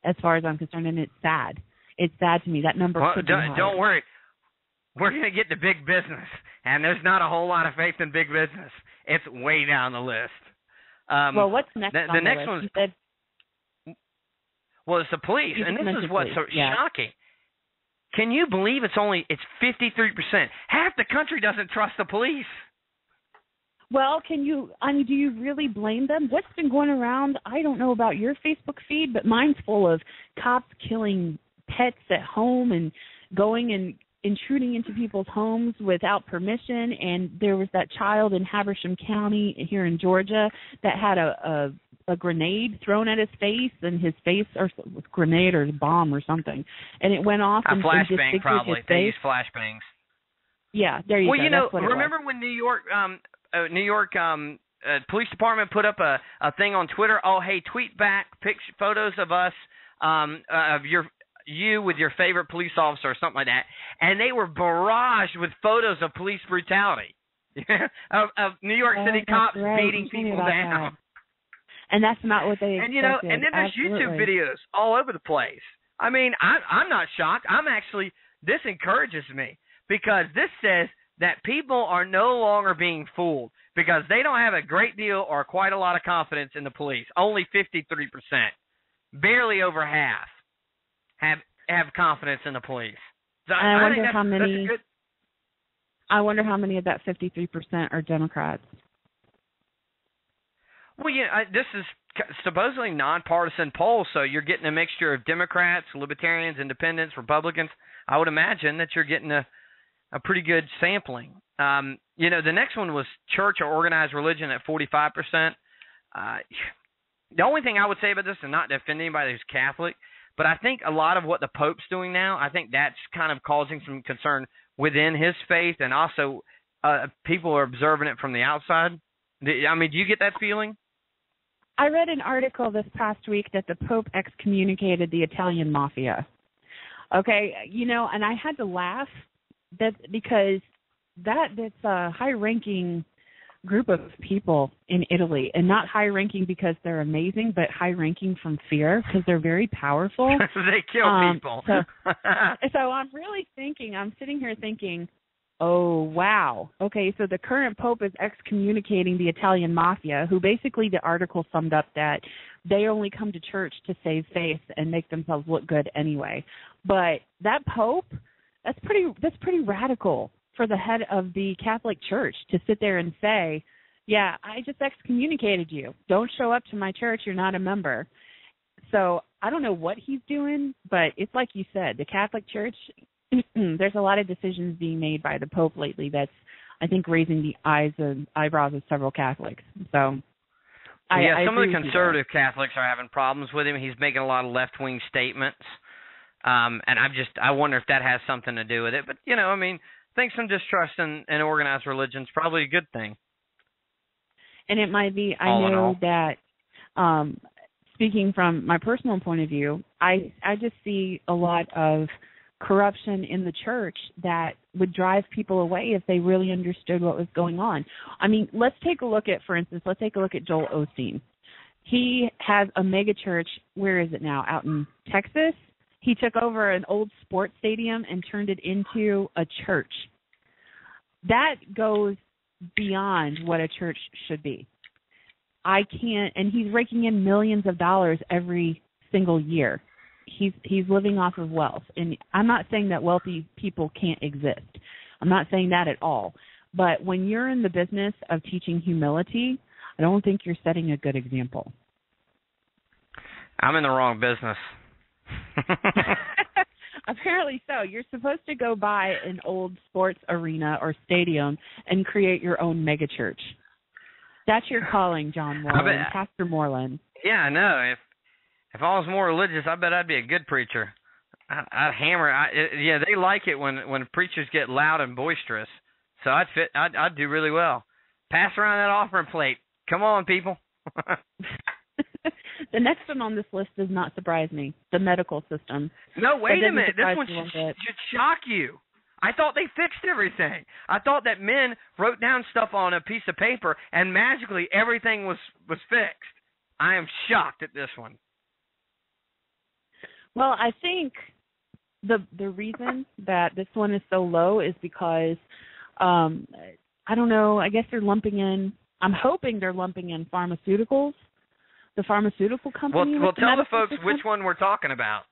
as far as I'm concerned, and it's sad. It's sad to me. That number could be higher. Don't worry. We're going to get to big business, and there's not a whole lot of faith in big business. It's way down the list. Well, what's next on the next list? Well, it's the police, and this is what's shocking. Can you believe it's 53%? Half the country doesn't trust the police. Well, do you really blame them? What's been going around? I don't know about your Facebook feed, but mine's full of cops killing pets at home and going and intruding into people's homes without permission. And there was that child in Habersham County here in Georgia that had a grenade thrown at his face, and his face, or grenade or bomb or something, and it went off. A flashbang, probably. They use flashbangs. Yeah, there you go. Well, you know, remember when New York Police Department put up a thing on Twitter? Oh, hey, tweet back photos of us, of you with your favorite police officer or something like that, and they were barraged with photos of police brutality of New York City cops beating people down. And that's not what they expected. And, you know, and then there's YouTube videos all over the place. I mean, I'm not shocked. This encourages me, because this says that people are no longer being fooled, because they don't have a great deal or quite a lot of confidence in the police. Only 53%, barely over half, have confidence in the police. So I wonder how many of that 53% are Democrats. Well, yeah, this is supposedly nonpartisan poll, so you're getting a mixture of Democrats, Libertarians, Independents, Republicans. I would imagine that you're getting a pretty good sampling. You know, the next one was church or organized religion at 45%. The only thing I would say about this, and not to offend anybody who's Catholic, but I think a lot of what the Pope's doing now, I think that's kind of causing some concern within his faith, and also people are observing it from the outside. I mean, do you get that feeling? I read an article this past week that the Pope excommunicated the Italian mafia. Okay, you know, and I had to laugh because that's a high-ranking group of people in Italy, and not high-ranking because they're amazing, but high-ranking from fear, because they're very powerful. They kill people. So I'm really thinking, I'm sitting here thinking, oh, wow. Okay, so the current Pope is excommunicating the Italian mafia, who basically the article summed up that they only come to church to save face and make themselves look good anyway. But that Pope, that's pretty radical for the head of the Catholic Church to sit there and say, yeah, I just excommunicated you. Don't show up to my church. You're not a member. So I don't know what he's doing, but it's like you said, the Catholic Church – there's a lot of decisions being made by the Pope lately that's, I think, raising the eyebrows of several Catholics. So, some of the conservative Catholics are having problems with him. He's making a lot of left-wing statements, and I wonder if that has something to do with it. But, you know, I mean, I think some distrust in organized religion is probably a good thing. And it might be. Speaking from my personal point of view, I just see a lot of corruption in the church that would drive people away if they really understood what was going on. I mean, let's take a look at Joel Osteen. He has a mega church. Where is it now? Out in Texas. He took over an old sports stadium and turned it into a church. That goes beyond what a church should be. And he's raking in millions of dollars every single year. He's living off of wealth, and I'm not saying that wealthy people can't exist. I'm not saying that at all. But when you're in the business of teaching humility, I don't think you're setting a good example. I'm in the wrong business. Apparently so. You're supposed to go buy an old sports arena or stadium and create your own megachurch. That's your calling, John Moreland, Pastor Moreland. Yeah, I know. If I was more religious, I bet I'd be a good preacher. I'd hammer. They like it when preachers get loud and boisterous. So I'd do really well. Pass around that offering plate. Come on, people. The next one on this list does not surprise me. The medical system. No, wait a minute. This one should shock you. I thought they fixed everything. I thought that men wrote down stuff on a piece of paper and magically everything was fixed. I am shocked at this one. Well, I think the reason that this one is so low is because, I don't know, I guess they're lumping in, I'm hoping they're lumping in pharmaceuticals, the pharmaceutical company. Well, tell the folks which one we're talking about.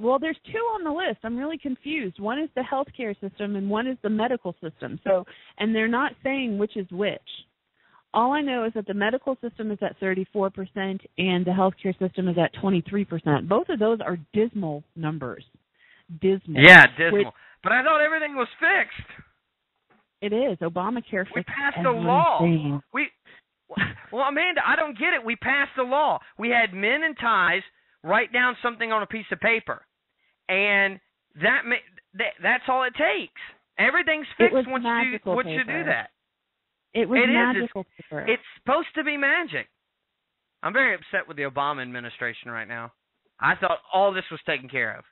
Well, there's two on the list. I'm really confused. One is the healthcare system and one is the medical system. So, and they're not saying which is which. All I know is that the medical system is at 34% and the healthcare system is at 23%. Both of those are dismal numbers. Dismal. Yeah, dismal. But I thought everything was fixed. It is. Obamacare fixed everything. We passed the law. Well, Amanda, I don't get it. We passed the law. We had men in ties write down something on a piece of paper, and that's all it takes. Everything's fixed once you do that. It was magical paper. It's supposed to be magic. I'm very upset with the Obama administration right now. I thought all this was taken care of.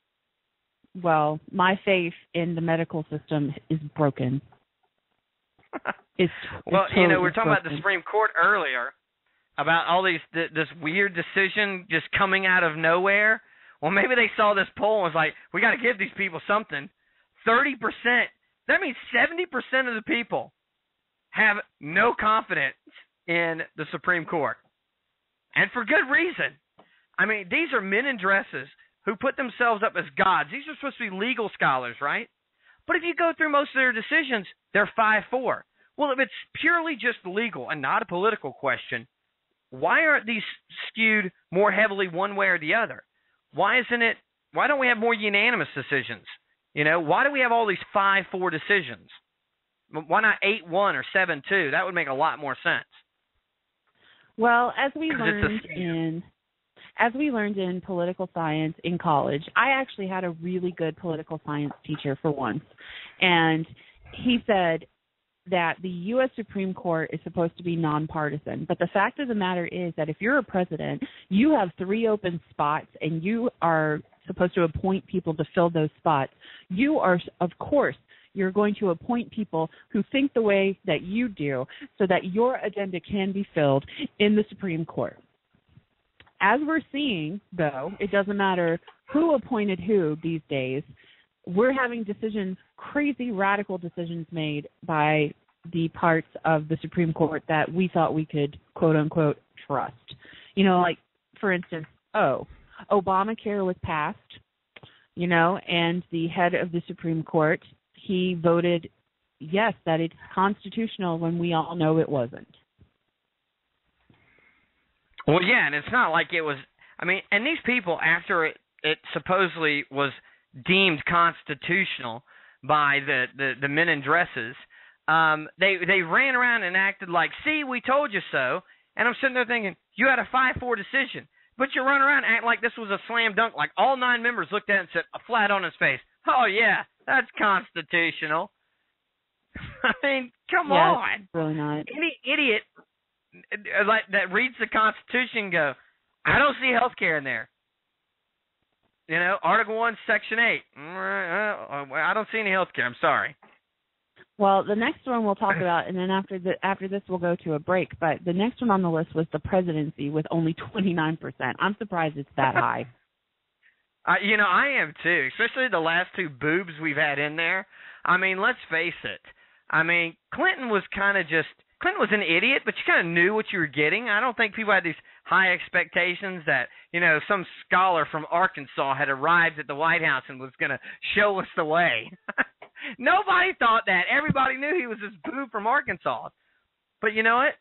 Well, my faith in the medical system is broken. Well, totally, you know, we were talking about the Supreme Court earlier, about all these this weird decision just coming out of nowhere. Well, maybe they saw this poll and was like, we got to give these people something. 30%. That means 70% of the people have no confidence in the Supreme Court. And for good reason. I mean, these are men in dresses who put themselves up as gods. These are supposed to be legal scholars, right? But if you go through most of their decisions, they're 5-4. Well, if it's purely just legal and not a political question, why aren't these skewed more heavily one way or the other? Why don't we have more unanimous decisions? You know, why do we have all these 5-4 decisions? Why not 8-1 or 7-2? That would make a lot more sense. Well, as we learned in political science in college, I actually had a really good political science teacher for once, and he said that the U.S. Supreme Court is supposed to be nonpartisan. But the fact of the matter is that if you're a president, you have 3 open spots and you are supposed to appoint people to fill those spots. You are, of course, you're going to appoint people who think the way that you do so that your agenda can be filled in the Supreme Court. As we're seeing, though, it doesn't matter who appointed who these days. We're having decisions, crazy radical decisions made by the parts of the Supreme Court that we thought we could, quote unquote, trust. You know, like, for instance, Obamacare was passed, you know, and the head of the Supreme Court, he voted yes, that it's constitutional when we all know it wasn't. Well, yeah, and it's not like it was, I mean, and these people, after it supposedly was deemed constitutional by the men in dresses, they ran around and acted like, see, we told you so. And I'm sitting there thinking, you had a 5-4 decision, but you run around and act like this was a slam dunk, like all 9 members looked at it and said, flat on his face, oh, yeah, that's constitutional. I mean, come on. Really not. Any idiot that reads the Constitution go, I don't see health care in there. You know, Article 1, Section 8. I don't see any health care. I'm sorry. Well, the next one we'll talk about, and then after this we'll go to a break. But the next one on the list was the presidency with only 29%. I'm surprised it's that high. You know, I am too, especially the last 2 boobs we've had in there. I mean, let's face it. I mean, Clinton was an idiot, but you kind of knew what you were getting. I don't think people had these high expectations that, you know, some scholar from Arkansas had arrived at the White House and was going to show us the way. Nobody thought that. Everybody knew he was this boob from Arkansas. But you know what?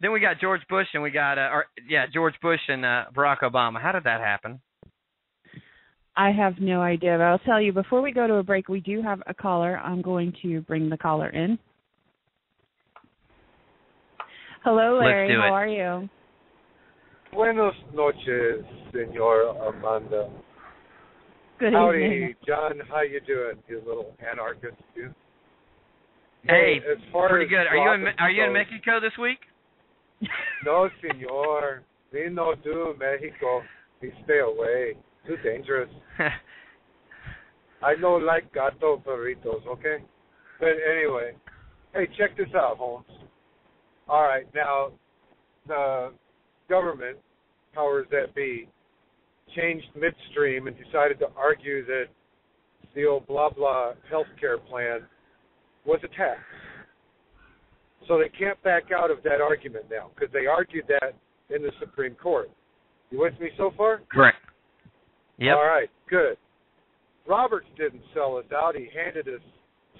Then we got George Bush and George Bush and Barack Obama. How did that happen? I have no idea, but I'll tell you, before we go to a break, we do have a caller. I'm going to bring the caller in. Hello, Larry. How are you? Buenos noches, Senor Amanda. Good evening. Howdy, John. How you doing, you little anarchist? You? Hey, pretty good. Are you in Mexico this week? No, Senor. We no do Mexico. We stay away. Too dangerous. I don't like gato burritos, okay? But anyway, hey, check this out, Holmes. All right, now, the government, powers that be, changed midstream and decided to argue that the old blah-blah healthcare plan was a tax. So they can't back out of that argument now, because they argued that in the Supreme Court. You with me so far? Correct. Yep. All right, good. Roberts didn't sell us out. He handed us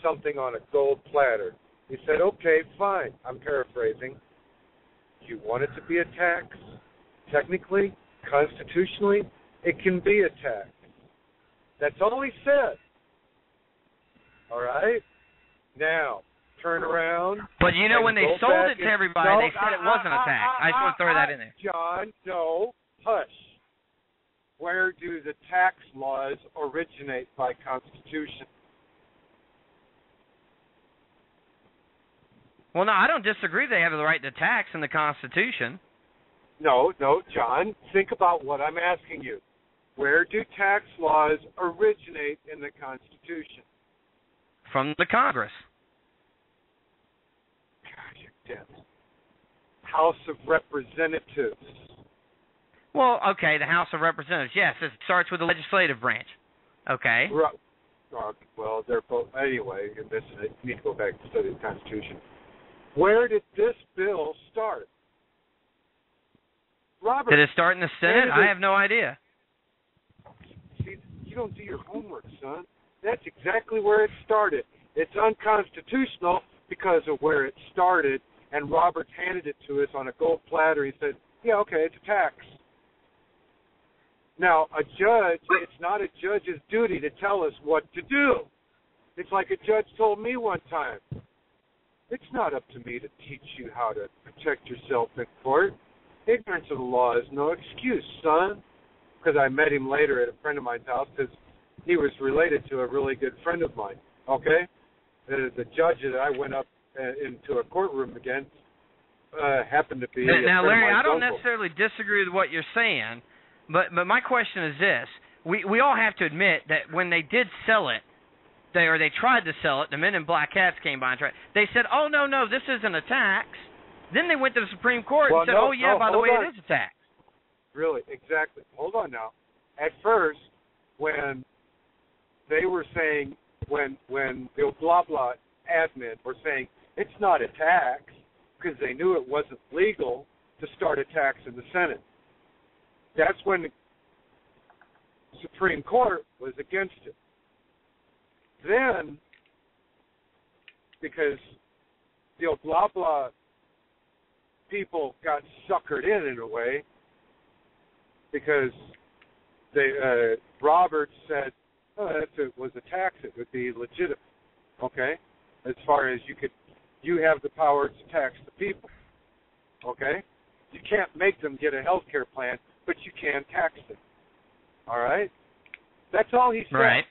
something on a gold platter. He said, okay, fine. I'm paraphrasing. You want it to be a tax? Technically, constitutionally, it can be a tax. That's all he said. All right? Now, turn around. But you know, when they sold it to everybody, they said it wasn't a tax. I just want to throw that in there. John, no, hush. Where do the tax laws originate by Constitution? Well, no, I don't disagree they have the right to tax in the Constitution. No, John, think about what I'm asking you. Where do tax laws originate in the Constitution? From the Congress. God, you're dead. House of Representatives. Well, okay, the House of Representatives. Yes, it starts with the legislative branch. Okay. Right. Well, they're both. Anyway, you're missing it. You need to go back and study the Constitution. Where did this bill start? Robert. Did it start in the Senate? I have no idea. See, you don't do your homework, son. That's exactly where it started. It's unconstitutional because of where it started, and Roberts handed it to us on a gold platter. He said, yeah, okay, it's a tax. Now, a judge, it's not a judge's duty to tell us what to do. It's like a judge told me one time. It's not up to me to teach you how to protect yourself in court. Ignorance of the law is no excuse, son. Because I met him later at a friend of mine's house because he was related to a really good friend of mine, okay? The judge that I went up into a courtroom against happened to be... Now, Larry, I don't necessarily disagree with what you're saying, But my question is this. We all have to admit that when they did sell it, they tried to sell it, the men in black hats came by and tried. They said, oh, no, this isn't a tax. Then they went to the Supreme Court and said, by the way, it is a tax. Really, exactly. Hold on now. At first, when they were saying, when the blah, blah admin were saying, it's not a tax, because they knew it wasn't legal to start a tax in the Senate. That's when the Supreme Court was against it. Then, because the blah, blah people got suckered in a way, because Roberts said, if it was a tax, it would be legitimate, okay? As far as you have the power to tax the people, okay? You can't make them get a health care plan, but you can tax them. All right? That's all he said. Right.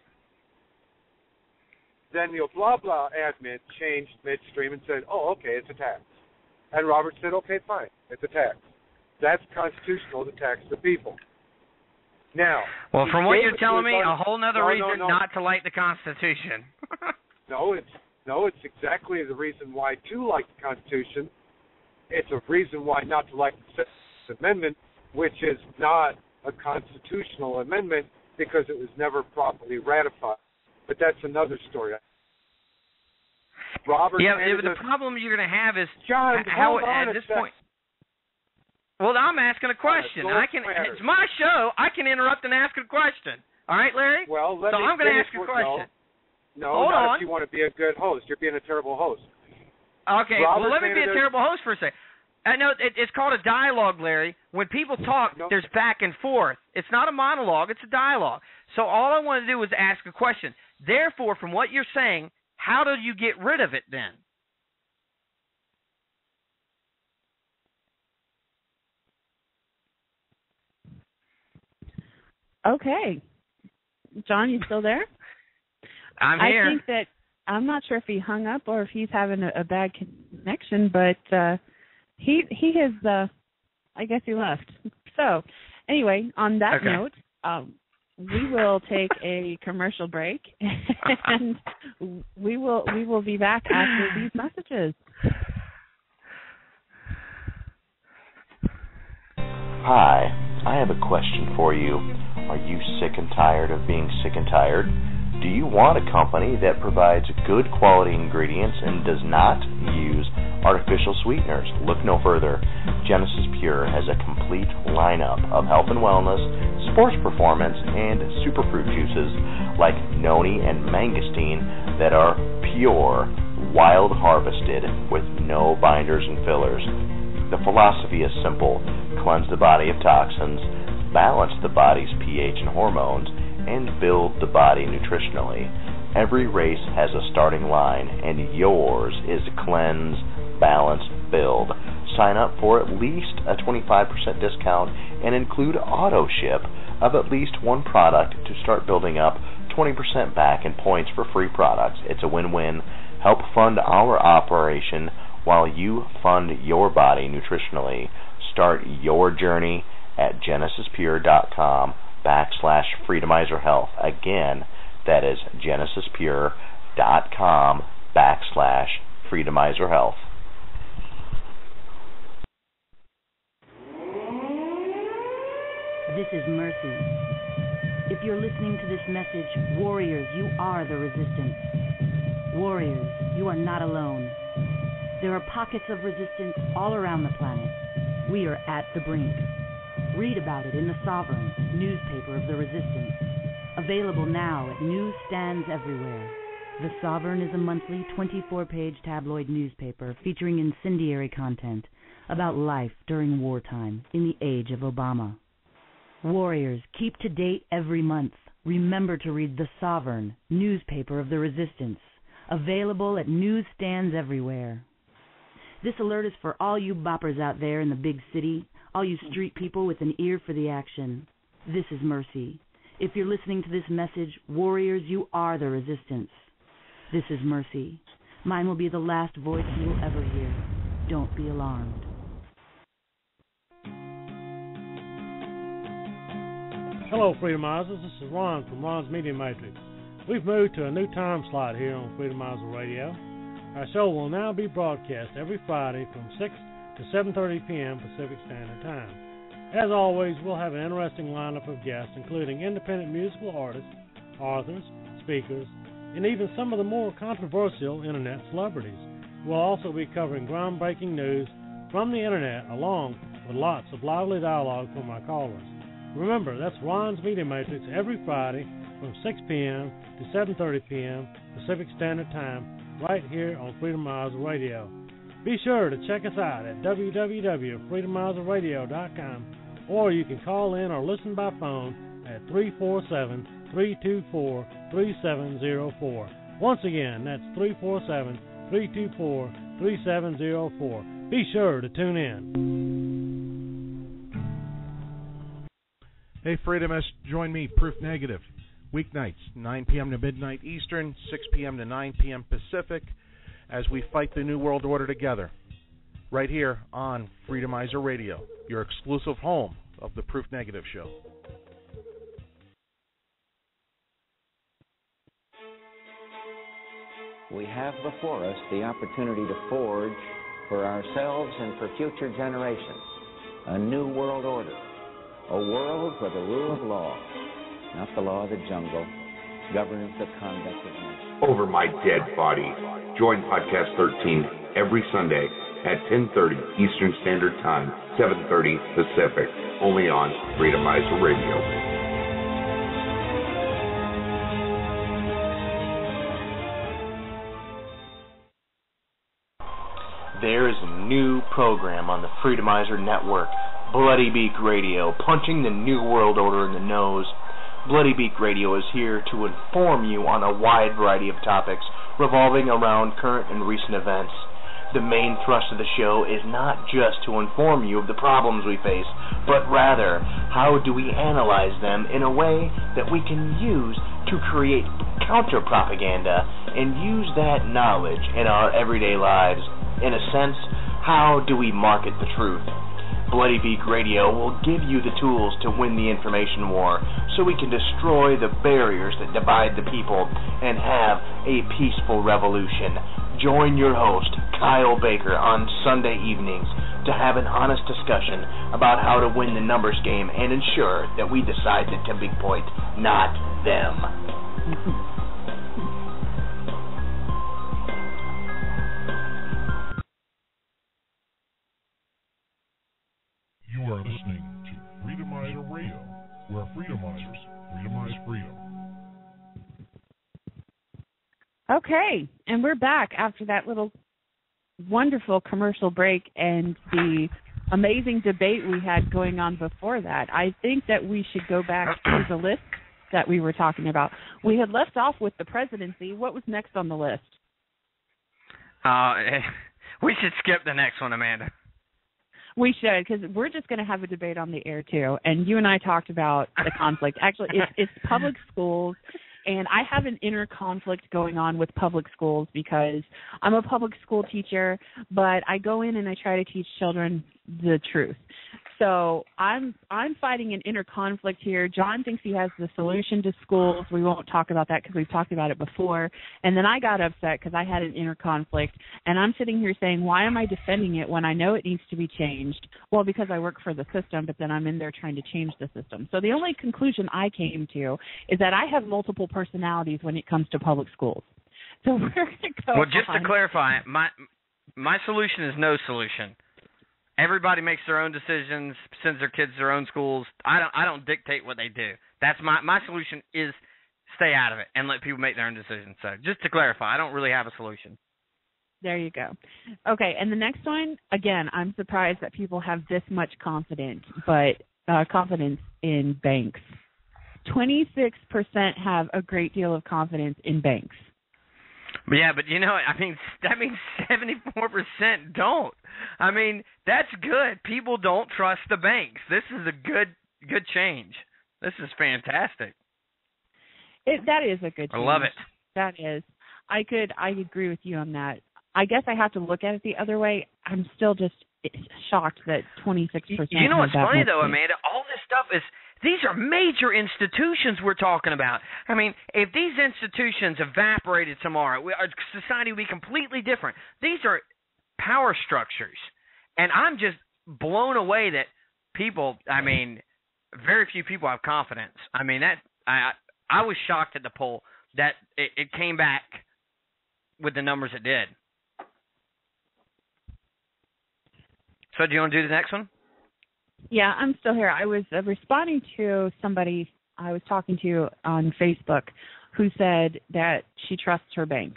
Then the blah, blah admin changed midstream and said, oh, okay, it's a tax. And Robert said, okay, fine, it's a tax. That's constitutional to tax the people. Now, well, from what you're telling me, a whole other reason not to like the Constitution. No, it's exactly the reason why to like the Constitution. It's a reason why not to like the Sixth Amendment, which is not a constitutional amendment because it was never properly ratified. But that's another story. Robert, yeah, but the problem you're going to have is John, how at this point. Well, I'm asking a question. It's my show. I can interrupt and ask a question. All right, Larry? Well, let me I'm going to ask a question. No, if you want to be a good host. You're being a terrible host. Okay, well, let me be a terrible host for a second. I know it's called a dialogue, Larry. When people talk, there's back and forth. It's not a monologue, it's a dialogue. So all I want to do is ask a question. Therefore, from what you're saying, how do you get rid of it then? Okay. John, you still there? I'm here. I think that I'm not sure if he hung up or if he's having a bad connection, but... He has, I guess he left. So, anyway, on that note, we will take a commercial break, and we will be back after these messages. Hi, I have a question for you. Are you sick and tired of being sick and tired? Do you want a company that provides good quality ingredients and does not use artificial sweeteners? Look no further. Genesis Pure has a complete lineup of health and wellness, sports performance, and superfruit juices like noni and mangosteen that are pure, wild harvested with no binders and fillers. The philosophy is simple. Cleanse the body of toxins, balance the body's pH and hormones, and build the body nutritionally. Every race has a starting line, and yours is cleanse, balance, build. Sign up for at least a 25% discount and include auto ship of at least one product to start building up 20% back in points for free products. It's a win-win. Help fund our operation while you fund your body nutritionally. Start your journey at genesispure.com/freedomizerhealth. Again, that is genesispure.com/freedomizerhealth. This is Mercy. If you're listening to this message, warriors, you are the resistance. Warriors, you are not alone. There are pockets of resistance all around the planet. We are at the brink. Read about it in The Sovereign, newspaper of the resistance. Available now at newsstands everywhere. The Sovereign is a monthly 24-page tabloid newspaper featuring incendiary content about life during wartime in the age of Obama. Warriors, keep to date every month. Remember to read The Sovereign, newspaper of the resistance. Available at newsstands everywhere. This alert is for all you boppers out there in the big city, all you street people with an ear for the action. This is Mercy. If you're listening to this message, warriors, you are the resistance. This is Mercy. Mine will be the last voice you will ever hear. Don't be alarmed. Hello, Freedomizers. This is Ron from Ron's Media Matrix. We've moved to a new time slot here on Freedomizer Radio. Our show will now be broadcast every Friday from 6 to 7:30 p.m. Pacific Standard Time. As always, we'll have an interesting lineup of guests, including independent musical artists, authors, speakers, and even some of the more controversial internet celebrities. We'll also be covering groundbreaking news from the internet, along with lots of lively dialogue from our callers. Remember, that's Ron's Media Matrix every Friday from 6 p.m. to 7:30 p.m. Pacific Standard Time, right here on Freedomizer Radio. Be sure to check us out at www.freedomizerradio.com, or you can call in or listen by phone at 347-324-3704. Once again, that's 347-324-3704. Be sure to tune in. Hey, Freedomists, join me, Proof Negative. Weeknights, 9 p.m. to midnight Eastern, 6 p.m. to 9 p.m. Pacific, as we fight the New World Order together, right here on Freedomizer Radio, your exclusive home of the Proof Negative Show. We have before us the opportunity to forge for ourselves and for future generations a new world order, a world for the rule of law. Not the law of the jungle, governance of conduct of men. Over My Dead Body. Join Podcast 13 every Sunday at 10:30 Eastern Standard Time, 7:30 Pacific, only on Freedomizer Radio. There is a new program on the Freedomizer Network, Bloody Beak Radio, punching the New World Order in the nose. Bloody Beak Radio is here to inform you on a wide variety of topics revolving around current and recent events. The main thrust of the show is not just to inform you of the problems we face, but rather, how do we analyze them in a way that we can use to create counter-propaganda and use that knowledge in our everyday lives? In a sense, how do we market the truth? Bloody Beak Radio will give you the tools to win the information war so we can destroy the barriers that divide the people and have a peaceful revolution. Join your host, Kyle Baker, on Sunday evenings to have an honest discussion about how to win the numbers game and ensure that we decide the tipping point, not them. You are listening to Freedomizer Radio, where Freedomizers freedomize freedom. Okay, and we're back after that little wonderful commercial break and the amazing debate we had going on before that. I think that we should go back to the list that we were talking about. We had left off with the presidency. What was next on the list? We should skip the next one, Amanda. We should, because we're just going to have a debate on the air, too. And you and I talked about the conflict. Actually, it's public schools, and I have an inner conflict going on with public schools because I'm a public school teacher, but I go in and I try to teach children the truth. So I'm fighting an inner conflict here. John thinks he has the solution to schools. We won't talk about that because we've talked about it before. And then I got upset because I had an inner conflict. And I'm sitting here saying, why am I defending it when I know it needs to be changed? Well, because I work for the system, but then I'm in there trying to change the system. So the only conclusion I came to is that I have multiple personalities when it comes to public schools. So we're going to go. Well, just to clarify, my solution is no solution. Everybody makes their own decisions, sends their kids to their own schools. I don't dictate what they do. That's my solution is stay out of it and let people make their own decisions. So just to clarify, I don't really have a solution. There you go. Okay, and the next one, again, I'm surprised that people have this much confidence, but confidence in banks. 26% have a great deal of confidence in banks. Yeah, but you know, I mean, that means 74% don't. I mean, that's good. People don't trust the banks. This is a good change. This is fantastic. That is a good change. I love it. That is. I agree with you on that. I guess I have to look at it the other way. I'm still just shocked that 26%. You know what's funny, though, Amanda? All this stuff is... These are major institutions we're talking about. I mean, if these institutions evaporated tomorrow, our society would be completely different. These are power structures. And I'm just blown away that people, I mean, very few people have confidence. I mean, that I was shocked at the poll that it came back with the numbers it did. So do you want to do the next one? Yeah, I'm still here. I was responding to somebody I was talking to on Facebook who said that she trusts her bank,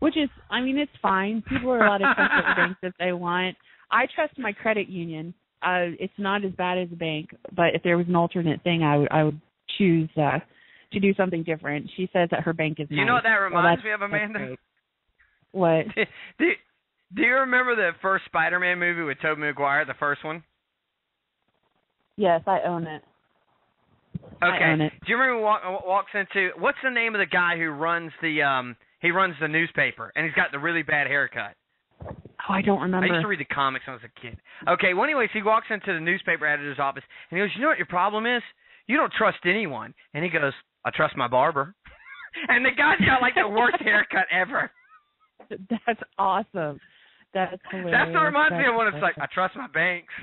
which is, I mean, it's fine. People are allowed to trust their banks if they want. I trust my credit union. It's not as bad as a bank, but if there was an alternate thing, I would choose to do something different. She says that her bank is nice. You know what that reminds me of, Amanda? What? Do you remember the first Spider-Man movie with Tobey Maguire, the first one? Yes, I own it. Okay. I own it. Do you remember walks into – what's the name of the guy who runs the he runs the newspaper, and he's got the really bad haircut? Oh, I don't remember. I used to read the comics when I was a kid. Okay, well, anyways, he walks into the newspaper editor's office, and he goes, you know what your problem is? You don't trust anyone. And he goes, I trust my barber. And the guy's got, like, the worst haircut ever. That's awesome. That's hilarious. That's what reminds me of when it's like, I trust my banks.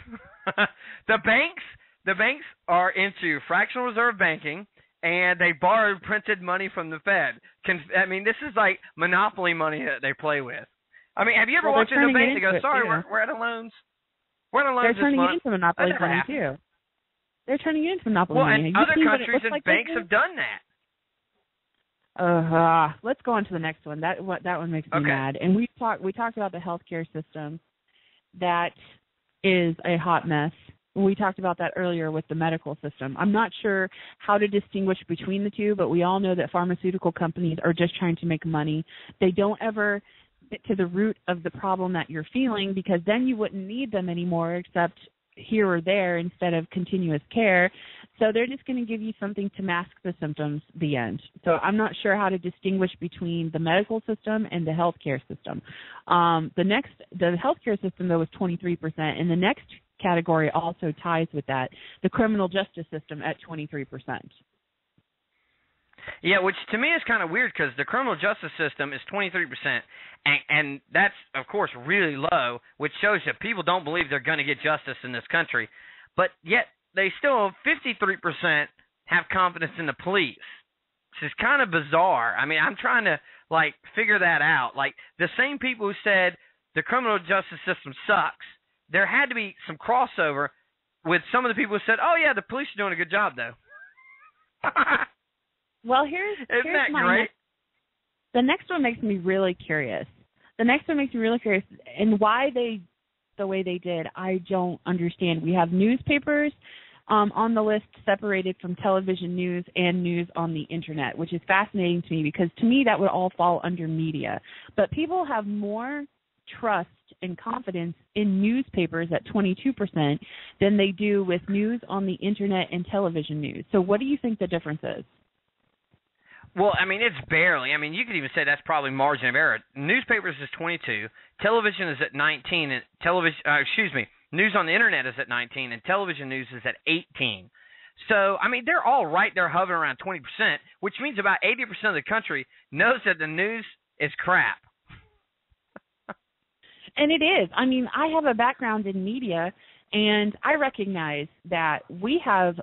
The banks are into fractional reserve banking, and they borrowed printed money from the Fed. I mean, this is like monopoly money that they play with. I mean, have you ever walked into a bank and go, sorry, we're out of loans? We're out of loans this month. They're turning into monopoly money, too. They're turning into monopoly money. Well, in other countries and banks have done that. Let's go on to the next one. That one makes me mad. And we talked about the healthcare system. That is a hot mess. We talked about that earlier with the medical system. I'm not sure how to distinguish between the two, but we all know that pharmaceutical companies are just trying to make money. They don't ever get to the root of the problem that you're feeling, because then you wouldn't need them anymore except here or there instead of continuous care. So they're just going to give you something to mask the symptoms, the end. So I'm not sure how to distinguish between the medical system and the healthcare system. The healthcare system, though, was 23%, and the next category also ties with that, the criminal justice system at 23%. Yeah, which to me is kind of weird because the criminal justice system is 23%, and that's, of course, really low, which shows that people don't believe they're going to get justice in this country. But yet they still, 53%, have confidence in the police. This is kind of bizarre. I mean, I'm trying to, like, figure that out. Like, the same people who said the criminal justice system sucks, there had to be some crossover with some of the people who said, oh, yeah, the police are doing a good job, though. Well, here's my great? The next one makes me really curious. And why they – the way they did, I don't understand. We have newspapers on the list separated from television news and news on the Internet, which is fascinating to me because to me that would all fall under media. But people have more trust and confidence in newspapers at 22% than they do with news on the Internet and television news. So what do you think the difference is? Well, I mean, it's barely. I mean, you could even say that's probably margin of error. Newspapers is 22, television is at 19, and news on the Internet is at 19, and television news is at 18. So, I mean, they're all right. They're hovering around 20%, which means about 80% of the country knows that the news is crap. And it is. I mean, I have a background in media, and I recognize that we have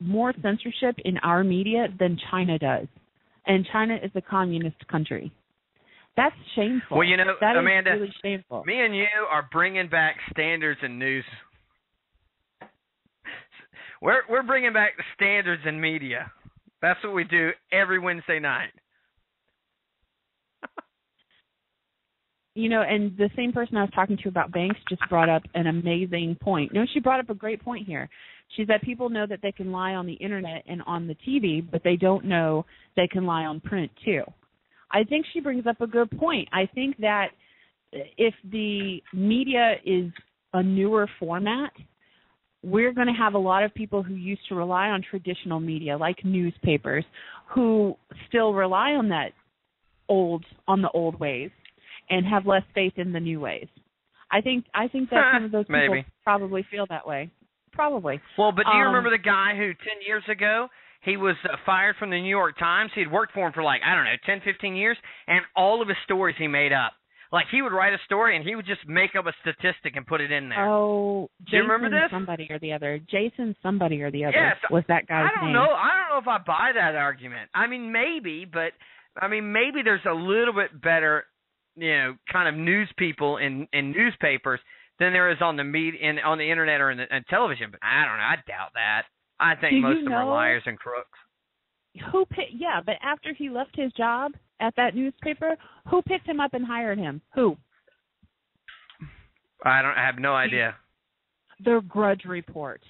more censorship in our media than China does. And China is a communist country. That's shameful. Well, you know, that Amanda, is really shameful. Me and you are bringing back standards in news. We're bringing back the standards in media. That's what we do every Wednesday night. You know, and the same person I was talking to about banks just brought up an amazing point. No, she brought up a great point here. She said people know that they can lie on the Internet and on the TV, but they don't know they can lie on print too. I think she brings up a good point. I think that if the media is a newer format, we're going to have a lot of people who used to rely on traditional media like newspapers who still rely on that old ways. And have less faith in the new ways. I think that some of those people probably feel that way. Probably. Well, but do you remember the guy who 10 years ago, he was fired from the New York Times? He had worked for him for 10, 15 years, and all of his stories he made up. Like, he would write a story, and he would just make up a statistic and put it in there. Oh, do you remember this? Jason somebody or the other was that guy's name. I don't know if I buy that argument. I mean, maybe, but I mean, maybe there's a little bit better – kind of news people in newspapers than there is on the on the Internet or in television. But I don't know. I doubt that. I think most of them are liars and crooks. But after he left his job at that newspaper, who picked him up and hired him? Who? I have no idea. The Grudge Report.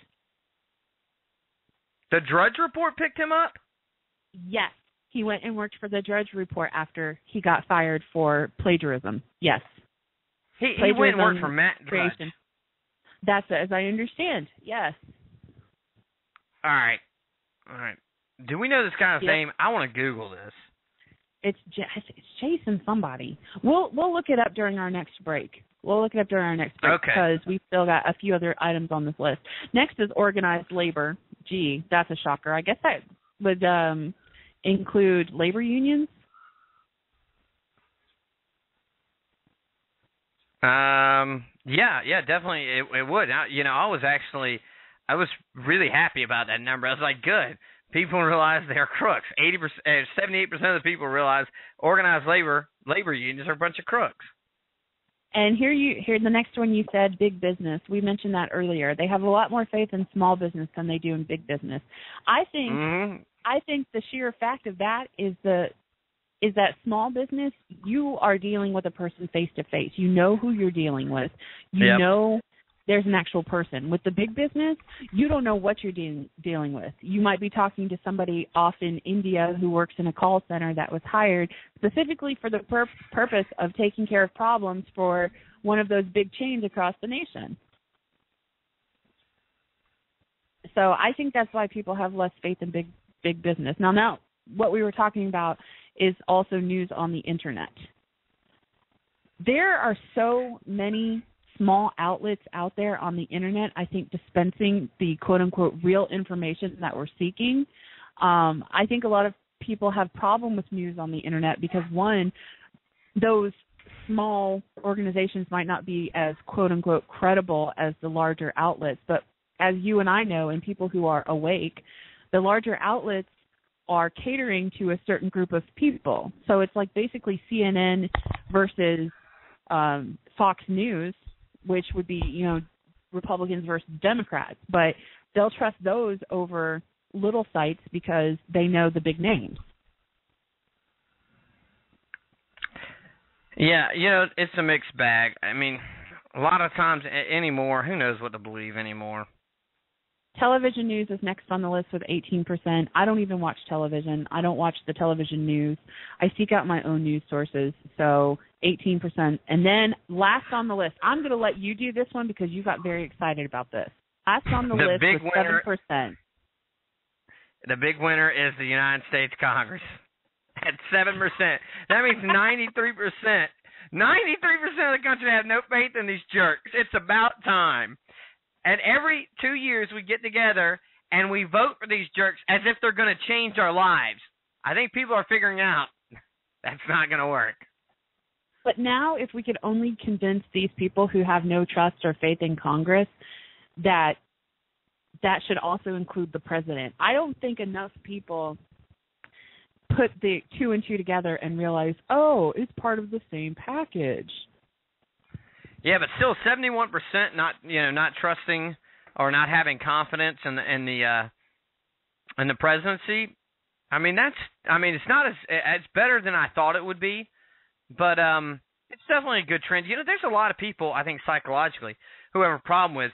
The Drudge Report picked him up? Yes. He went and worked for the Drudge Report after he got fired for plagiarism. Yes. He went and worked for Matt Drudge. That's as I understand. Yes. All right. Do we know this guy's name? I want to Google this. It's Jason somebody. We'll look it up during our next break. Okay. Because we've still got a few other items on this list. Next is organized labor. Gee, that's a shocker. I guess that would include labor unions? Yeah, definitely it would. I was really happy about that number. I was like, good. People realize they're crooks. 78% of the people realize organized labor unions are a bunch of crooks. And here the next one you said, big business. We mentioned that earlier. They have a lot more faith in small business than they do in big business. I think the sheer fact of that is that small business, you are dealing with a person face to face. You know who you're dealing with. You know there's an actual person. With the big business, you don't know what you're dealing with. You might be talking to somebody off in India who works in a call center that was hired specifically for the purpose of taking care of problems for one of those big chains across the nation. So I think that's why people have less faith in big business. Now, what we were talking about is also news on the Internet. There are so many small outlets out there on the internet, I think, dispensing the quote-unquote real information that we're seeking. I think a lot of people have problem with news on the internet because, one, those small organizations might not be as quote-unquote credible as the larger outlets. But as you and I know, and people who are awake, the larger outlets are catering to a certain group of people. So it's like basically CNN versus Fox News, which would be, you know, Republicans versus Democrats. But they'll trust those over little sites because they know the big names. Yeah, you know, it's a mixed bag. I mean, a lot of times anymore, who knows what to believe anymore. Television news is next on the list with 18%. I don't even watch television. I don't watch the television news. I seek out my own news sources, so 18%. And then last on the list, I'm going to let you do this one because you got very excited about this. Last on the list was 7%. The big winner is the United States Congress at 7%. That means 93%. 93% of the country have no faith in these jerks. It's about time. And every 2 years we get together and we vote for these jerks as if they're going to change our lives. I think people are figuring out that's not going to work. But now if we could only convince these people who have no trust or faith in Congress that that should also include the president. I don't think enough people put the two and two together and realize, oh, it's part of the same package. Yeah, but still 71% not trusting or not having confidence in the presidency. I mean, it's not as it's better than I thought it would be, but it's definitely a good trend. You know, there's a lot of people, I think, psychologically who have a problem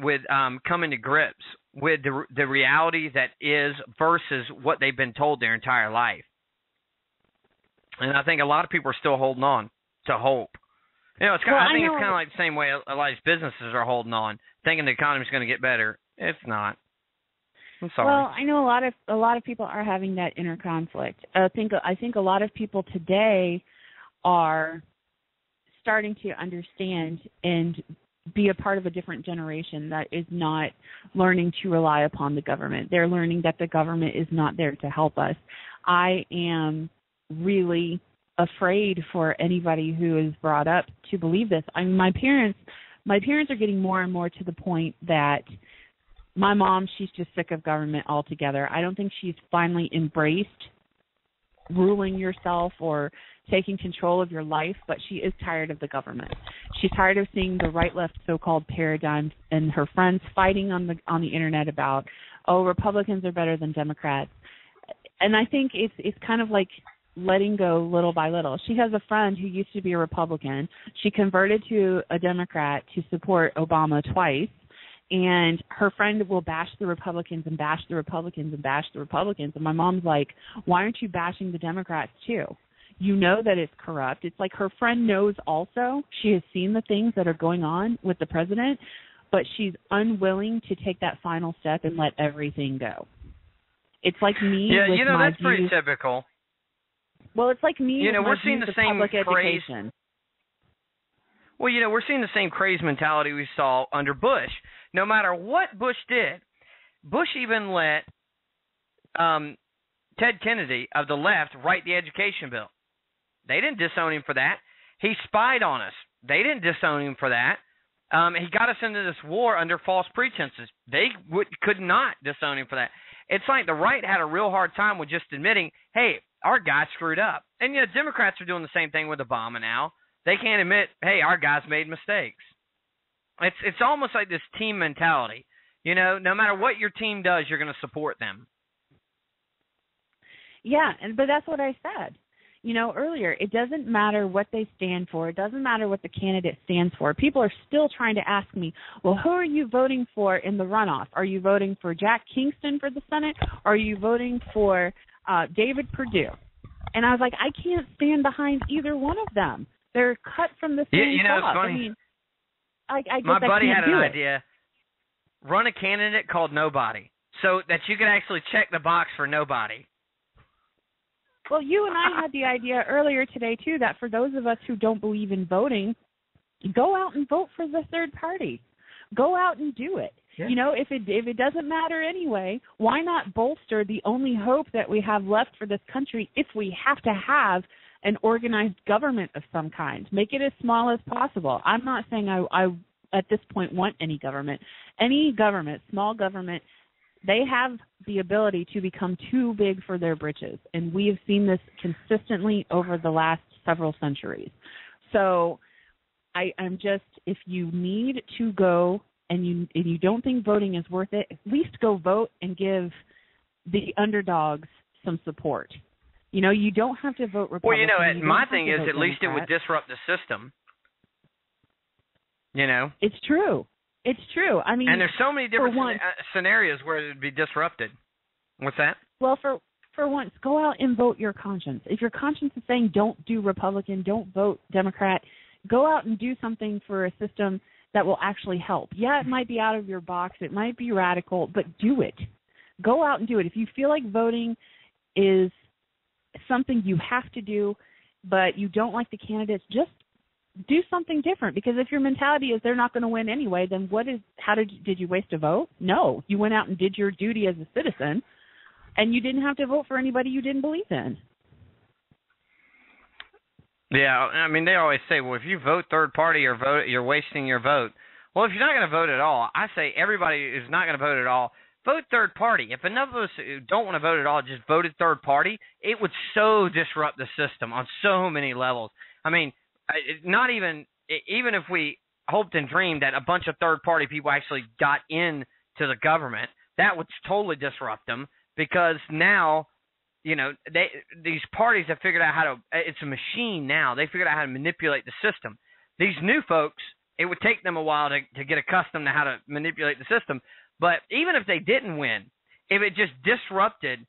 with coming to grips with the reality that is versus what they've been told their entire life. And I think a lot of people are still holding on to hope. You know, it's kind of like the same way a lot of these businesses are holding on, thinking the economy's going to get better. It's not. I'm sorry. Well, I know a lot of people are having that inner conflict. I think a lot of people today are starting to understand and be a part of a different generation that is not learning to rely upon the government. They're learning that the government is not there to help us. I am really afraid for anybody who is brought up to believe this. I mean, my parents are getting more and more to the point that my mom, she's just sick of government altogether. I don't think she's finally embraced ruling yourself or taking control of your life, but she is tired of the government. She's tired of seeing the right-left so-called paradigm and her friends fighting on the internet about, oh, Republicans are better than Democrats. And I think it's kind of like letting go little by little. She has a friend who used to be a Republican. She converted to a Democrat to support Obama twice, and her friend will bash the Republicans and bash the Republicans and bash the Republicans. And my mom's like, why aren't you bashing the Democrats too? You know that it's corrupt. It's like her friend knows also. She has seen the things that are going on with the president, but she's unwilling to take that final step and let everything go. It's like me. Yeah, with you know, my that's views. Pretty typical. Well, it's like me. You know, we're seeing the same craze. Well, you know, we're seeing the same craze mentality we saw under Bush. No matter what Bush did, Bush even let Ted Kennedy of the left write the education bill. They didn't disown him for that. He spied on us. They didn't disown him for that. He got us into this war under false pretenses. They could not disown him for that. It's like the right had a real hard time with just admitting, hey, our guy screwed up. And, you know, Democrats are doing the same thing with Obama now. They can't admit, hey, our guys made mistakes. It's almost like this team mentality. You know, no matter what your team does, you're going to support them. Yeah, but that's what I said, you know, earlier. It doesn't matter what they stand for. It doesn't matter what the candidate stands for. People are still trying to ask me, well, who are you voting for in the runoff? Are you voting for Jack Kingston for the Senate? Or are you voting for David Perdue? And I was like, I can't stand behind either one of them. They're cut from the same cloth. Funny. I mean, I my buddy had an idea. Run a candidate called Nobody so that you could actually check the box for nobody. Well, you and I had the idea earlier today, too, that for those of us who don't believe in voting, Go out and vote for the third party. Go out and do it. Yeah. You know, if it doesn't matter anyway, why not bolster the only hope that we have left for this country if we have to have an organized government of some kind? Make it as small as possible. I'm not saying I at this point want any government. Any government, small government, they have the ability to become too big for their britches, and we have seen this consistently over the last several centuries. So I'm just, if you need to go and you don't think voting is worth it, at least go vote and give the underdogs some support. You know, you don't have to vote Republican. Well, you know, my thing is, at least it would disrupt the system. You know? It's true. It's true. I mean, and there's so many different scenarios where it would be disrupted. What's that? Well, for once, go out and vote your conscience. If your conscience is saying don't do Republican, don't vote Democrat, go out and do something for a system that will actually help. Yeah, it might be out of your box. It might be radical, but do it. Go out and do it. If you feel like voting is something you have to do, but you don't like the candidates, just do something different, because if your mentality is they're not going to win anyway, then did you waste a vote? No, you went out and did your duty as a citizen, and you didn't have to vote for anybody you didn't believe in. Yeah, I mean, they always say, well, if you vote third party or vote, you're wasting your vote. Well, if you're not going to vote at all, I say everybody who's not going to vote at all, vote third party. If enough of us who don't want to vote at all just voted third party, it would so disrupt the system on so many levels. I mean, even if we hoped and dreamed that a bunch of third party people actually got into the government, that would totally disrupt them, because now, you know, these parties have figured out it's a machine now. They figured out how to manipulate the system. These new folks, it would take them a while to get accustomed to how to manipulate the system. But even if they didn't win, if it just disrupted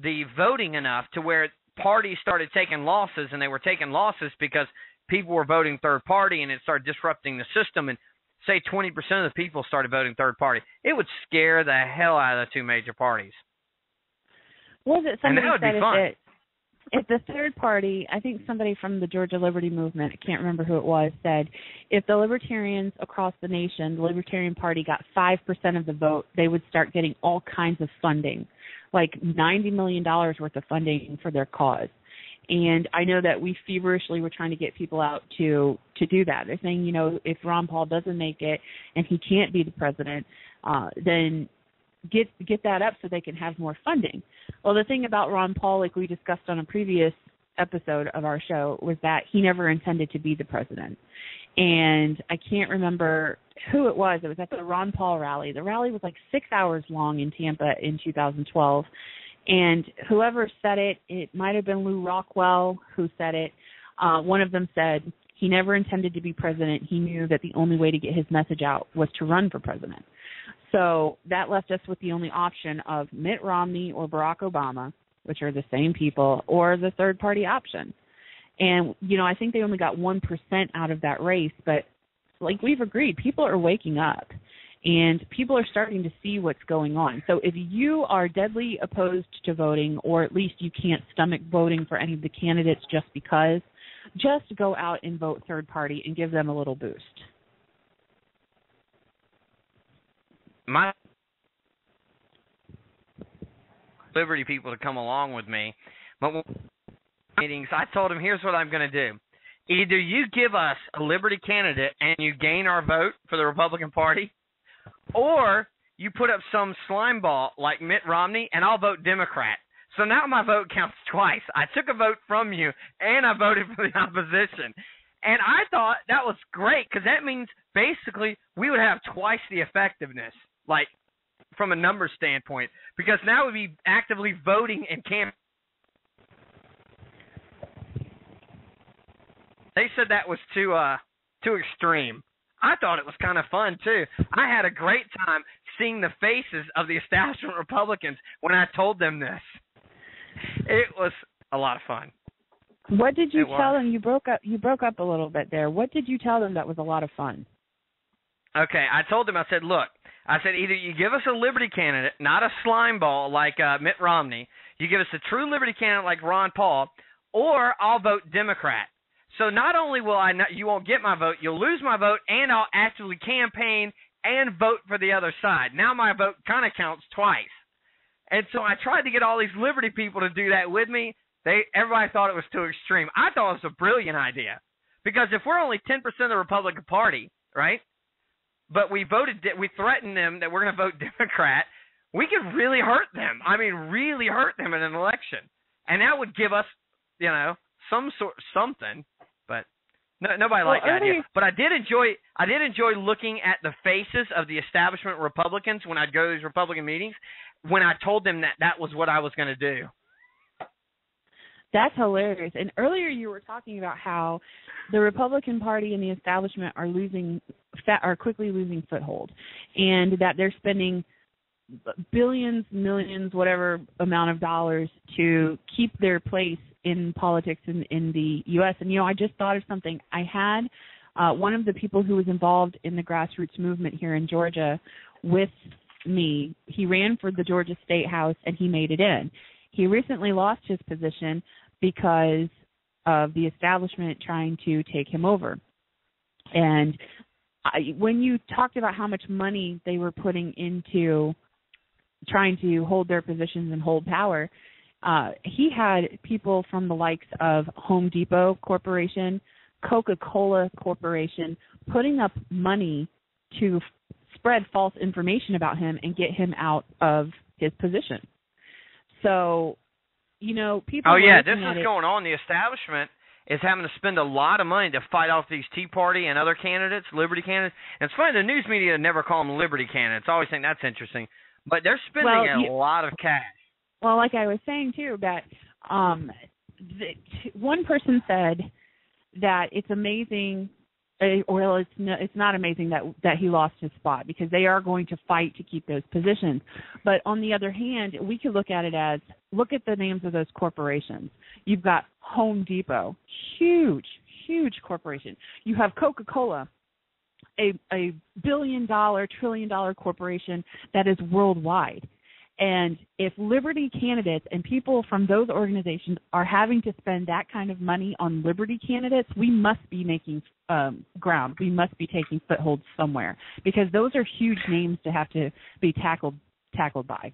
the voting enough to where parties started taking losses, and they were taking losses because people were voting third party, and it started disrupting the system, and say 20% of the people started voting third party, it would scare the hell out of the two major parties. Was it somebody that said if the third party, I think somebody from the Georgia Liberty Movement, I can't remember who it was, said if the libertarians across the nation, the Libertarian Party, got 5% of the vote, they would start getting all kinds of funding, like $90 million worth of funding for their cause. And I know that we feverishly were trying to get people out to do that. They're saying, you know, if Ron Paul doesn't make it and he can't be the president, then get that up so they can have more funding. Well, the thing about Ron Paul, like we discussed on a previous episode of our show, was that he never intended to be the president. And I can't remember who it was. It was at the Ron Paul rally. The rally was like 6 hours long in Tampa in 2012. And whoever said it, it might have been Lou Rockwell who said it, one of them said he never intended to be president. He knew that the only way to get his message out was to run for president. So that left us with the only option of Mitt Romney or Barack Obama, which are the same people, or the third-party option. And, you know, I think they only got 1% out of that race. But like we've agreed, people are waking up, and people are starting to see what's going on. So if you are deadly opposed to voting, or at least you can't stomach voting for any of the candidates just because, just go out and vote third party and give them a little boost. My Liberty people to come along with me, but when meetings, I told them, here's what I'm going to do. Either you give us a Liberty candidate and you gain our vote for the Republican Party, or you put up some slime ball like Mitt Romney, and I'll vote Democrat. So now my vote counts twice. I took a vote from you, and I voted for the opposition. And I thought that was great, because that means basically we would have twice the effectiveness, like from a numbers standpoint, because now we'd be actively voting and campaigning. They said that was too extreme. I thought it was kind of fun, too. I had a great time seeing the faces of the establishment Republicans when I told them this. It was a lot of fun. What did you tell them? You broke up a little bit there. What did you tell them that was a lot of fun? Okay, I told them, I said, look, I said, either you give us a Liberty candidate, not a slime ball like Mitt Romney, you give us a true Liberty candidate like Ron Paul, or I'll vote Democrat. So not only will I not, you won't get my vote, you'll lose my vote, and I'll actually campaign and vote for the other side. Now my vote kind of counts twice. And so I tried to get all these liberty people to do that with me. Everybody thought it was too extreme. I thought it was a brilliant idea, because if we're only 10% of the Republican Party, right, but we threatened them that we're going to vote Democrat, we could really hurt them. I mean, really hurt them in an election. And that would give us, you know, something. But no, nobody liked that idea. But I did enjoy looking at the faces of the establishment Republicans when I'd go to these Republican meetings, when I told them that was what I was going to do. That's hilarious. And earlier you were talking about how the Republican Party and the establishment are quickly losing foothold, and that they're spending billions, millions, whatever amount of dollars to keep their place in politics in the U.S. And, you know, I just thought of something. I had one of the people who was involved in the grassroots movement here in Georgia with me. He ran for the Georgia State House, and he made it in. He recently lost his position because of the establishment trying to take him over. And when you talked about how much money they were putting into trying to hold their positions and hold power, he had people from the likes of Home Depot Corporation, Coca-Cola Corporation, putting up money to spread false information about him and get him out of his position. So, you know, people... Oh, yeah, this is going on. The establishment is having to spend a lot of money to fight off these Tea Party and other candidates, liberty candidates. And it's funny, the news media never call them liberty candidates. I always think that's interesting. But they're spending a lot of cash. Well, like I was saying, too, that one person said that it's amazing, well, it's not amazing that he lost his spot, because they are going to fight to keep those positions. But on the other hand, we could look at it as, look at the names of those corporations. You've got Home Depot, huge, huge corporation. You have Coca-Cola, a billion-dollar, trillion-dollar corporation that is worldwide. And if liberty candidates and people from those organizations are having to spend that kind of money on liberty candidates, we must be making ground. We must be taking footholds somewhere, because those are huge names to have to be tackled by.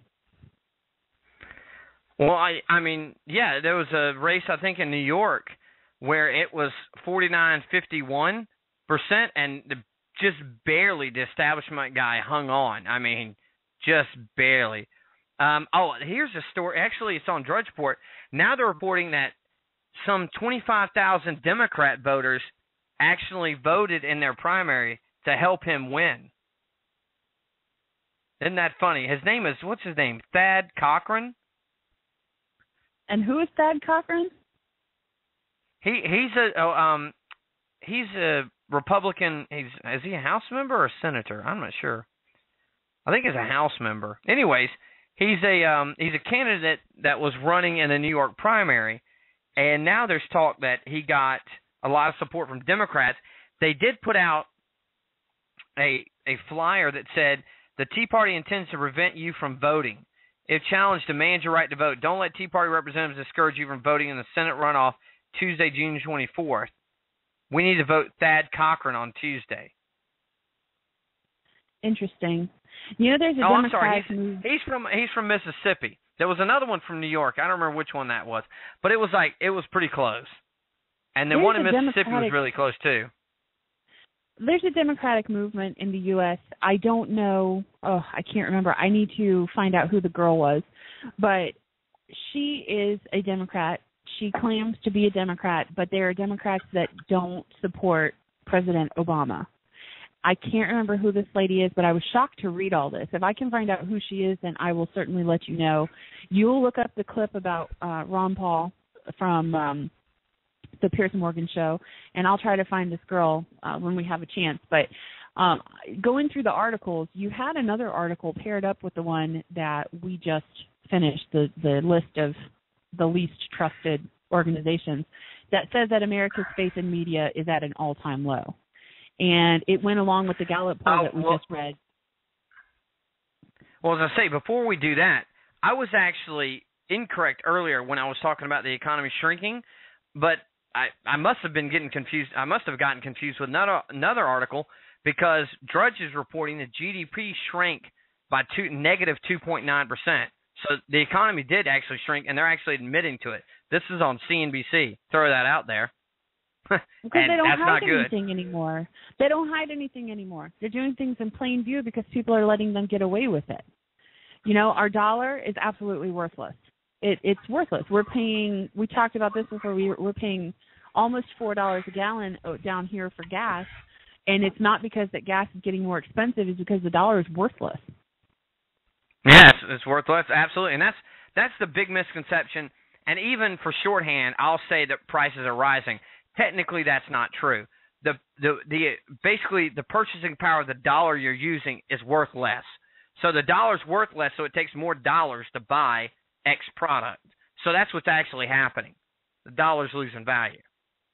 Well, I mean, yeah, there was a race, I think, in New York where it was 49-51%, and just barely the establishment guy hung on. I mean, just barely. Here's a story. Actually, it's on Drudge Report. Now they're reporting that some 25,000 Democrat voters actually voted in their primary to help him win. Isn't that funny? His name is, what's his name? Thad Cochran. And who is Thad Cochran? He's a Republican. Is he a House member or a senator? I'm not sure. I think he's a House member. Anyways. He's a candidate that was running in the New York primary, and now there's talk that he got a lot of support from Democrats. They did put out a flyer that said, "The Tea Party intends to prevent you from voting. If challenged, demand your right to vote. Don't let Tea Party representatives discourage you from voting in the Senate runoff Tuesday, June 24th. We need to vote Thad Cochran on Tuesday." Interesting. You know, there's a Democrat. I'm sorry. He's from Mississippi. There was another one from New York. I don't remember which one that was, but it was pretty close. And the one in Mississippi was really close too. There's a Democratic movement in the U.S. I don't know. Oh, I can't remember. I need to find out who the girl was, but she is a Democrat. She claims to be a Democrat, but there are Democrats that don't support President Obama. I can't remember who this lady is, but I was shocked to read all this. If I can find out who she is, then I will certainly let you know. You'll look up the clip about Ron Paul from the Piers Morgan show, and I'll try to find this girl when we have a chance. But going through the articles, you had another article paired up with the one that we just finished, the list of the least trusted organizations, that says that America's faith in media is at an all-time low. And it went along with the Gallup poll that we just read. Well, as I say, before we do that, I was actually incorrect earlier when I was talking about the economy shrinking, but I must have been getting confused. I must have gotten confused with another article, because Drudge is reporting that GDP shrank by -2.9%. So the economy did actually shrink, and they're actually admitting to it. This is on CNBC. Throw that out there. Because they don't hide anything anymore. They don't hide anything anymore. They're doing things in plain view because people are letting them get away with it. You know, our dollar is absolutely worthless. It's worthless. We're paying – we talked about this before. We're paying almost $4 a gallon down here for gas, and it's not because that gas is getting more expensive. It's because the dollar is worthless. Yeah, it's worthless, absolutely. And that's the big misconception. And even for shorthand, I'll say that prices are rising. Technically, that's not true. Basically, the purchasing power of the dollar you're using is worth less. So the dollar's worth less, so it takes more dollars to buy X product. So that's what's actually happening. The dollar's losing value.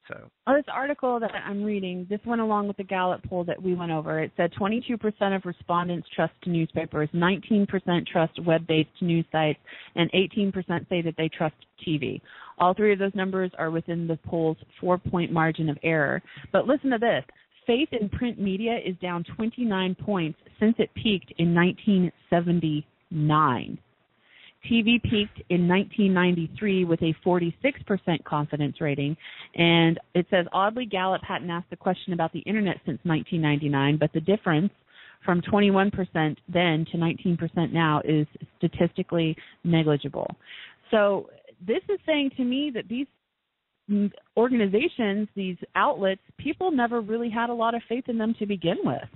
So this article that I'm reading, this went along with the Gallup poll that we went over. It said 22% of respondents trust newspapers, 19% trust web-based news sites, and 18% say that they trust TV. All three of those numbers are within the poll's 4-point margin of error. But listen to this. Faith in print media is down 29 points since it peaked in 1979. TV peaked in 1993 with a 46% confidence rating, and it says, oddly, Gallup hadn't asked the question about the Internet since 1999, but the difference from 21% then to 19% now is statistically negligible. So this is saying to me that these organizations, these outlets, people never really had a lot of faith in them to begin with.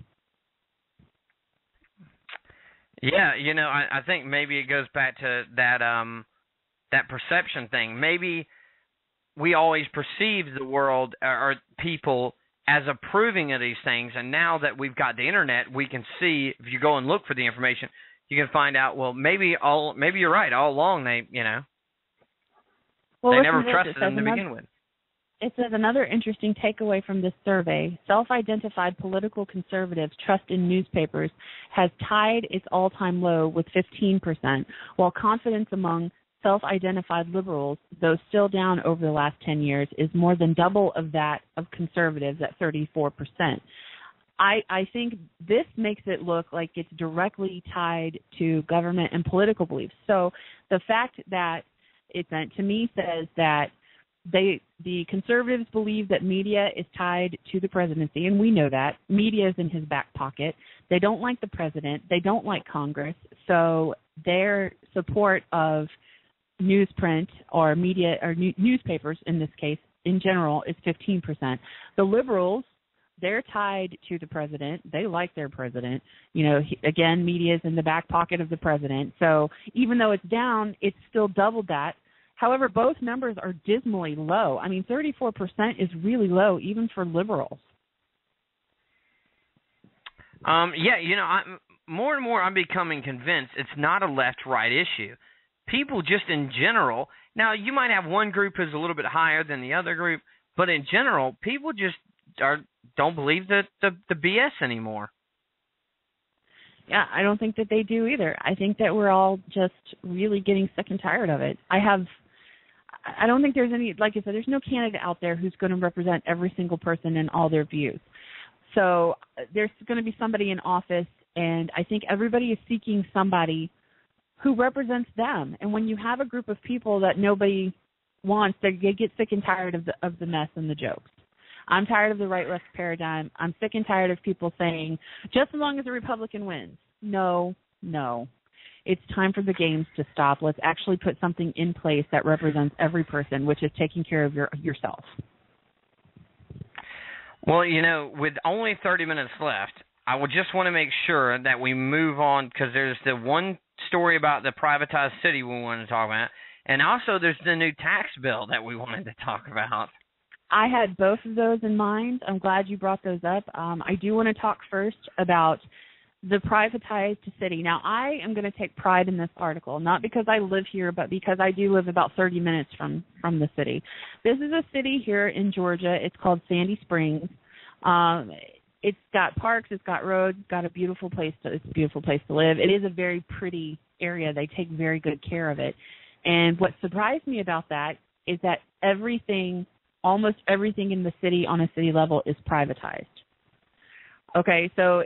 Yeah, you know, I think maybe it goes back to that that perception thing. Maybe we always perceived the world or people as approving of these things, and now that we've got the Internet, we can see, if you go and look for the information, you can find out, well, maybe you're right. All along they never trusted them to begin with. It says another interesting takeaway from this survey, self-identified political conservatives' trust in newspapers has tied its all-time low with 15%, while confidence among self-identified liberals, though still down over the last 10 years, is more than double of that of conservatives at 34%. I think this makes it look like it's directly tied to government and political beliefs. So the fact that it to me says that the conservatives believe that media is tied to the presidency, and we know that. Media is in his back pocket. They don't like the president. They don't like Congress. So their support of newsprint or media or newspapers, in this case, in general, is 15%. The liberals, they're tied to the president. They like their president. You know, again, media is in the back pocket of the president. So even though it's down, it's still doubled that. However, both numbers are dismally low. I mean, 34% is really low, even for liberals. Yeah, you know, more and more I'm becoming convinced it's not a left-right issue. People just in general – now, you might have one group who's a little bit higher than the other group, but in general, people just don't believe the BS anymore. Yeah, I don't think that they do either. I think that we're all just really getting sick and tired of it. I don't think there's any, like I said, there's no candidate out there who's going to represent every single person and all their views. So there's going to be somebody in office, and I think everybody is seeking somebody who represents them. And when you have a group of people that nobody wants, they get sick and tired of the mess and the jokes. I'm tired of the right-left paradigm. I'm sick and tired of people saying, just as long as a Republican wins. No. It's time for the games to stop. Let's actually put something in place that represents every person, which is taking care of yourself. Well, you know, with only 30 minutes left, I would just want to make sure that we move on, because there's the one story about the privatized city we wanted to talk about, and also there's the new tax bill that we wanted to talk about. I had both of those in mind. I'm glad you brought those up. I do want to talk first about the privatized city. Now, I am going to take pride in this article, not because I live here, but because I do live about 30 minutes from the city. This is a city here in Georgia. It's called Sandy Springs. It's got parks. It's got roads. It's got a beautiful place to live. It is a very pretty area. They take very good care of it. And what surprised me about that is that everything almost everything in the city on a city level is privatized. Okay, so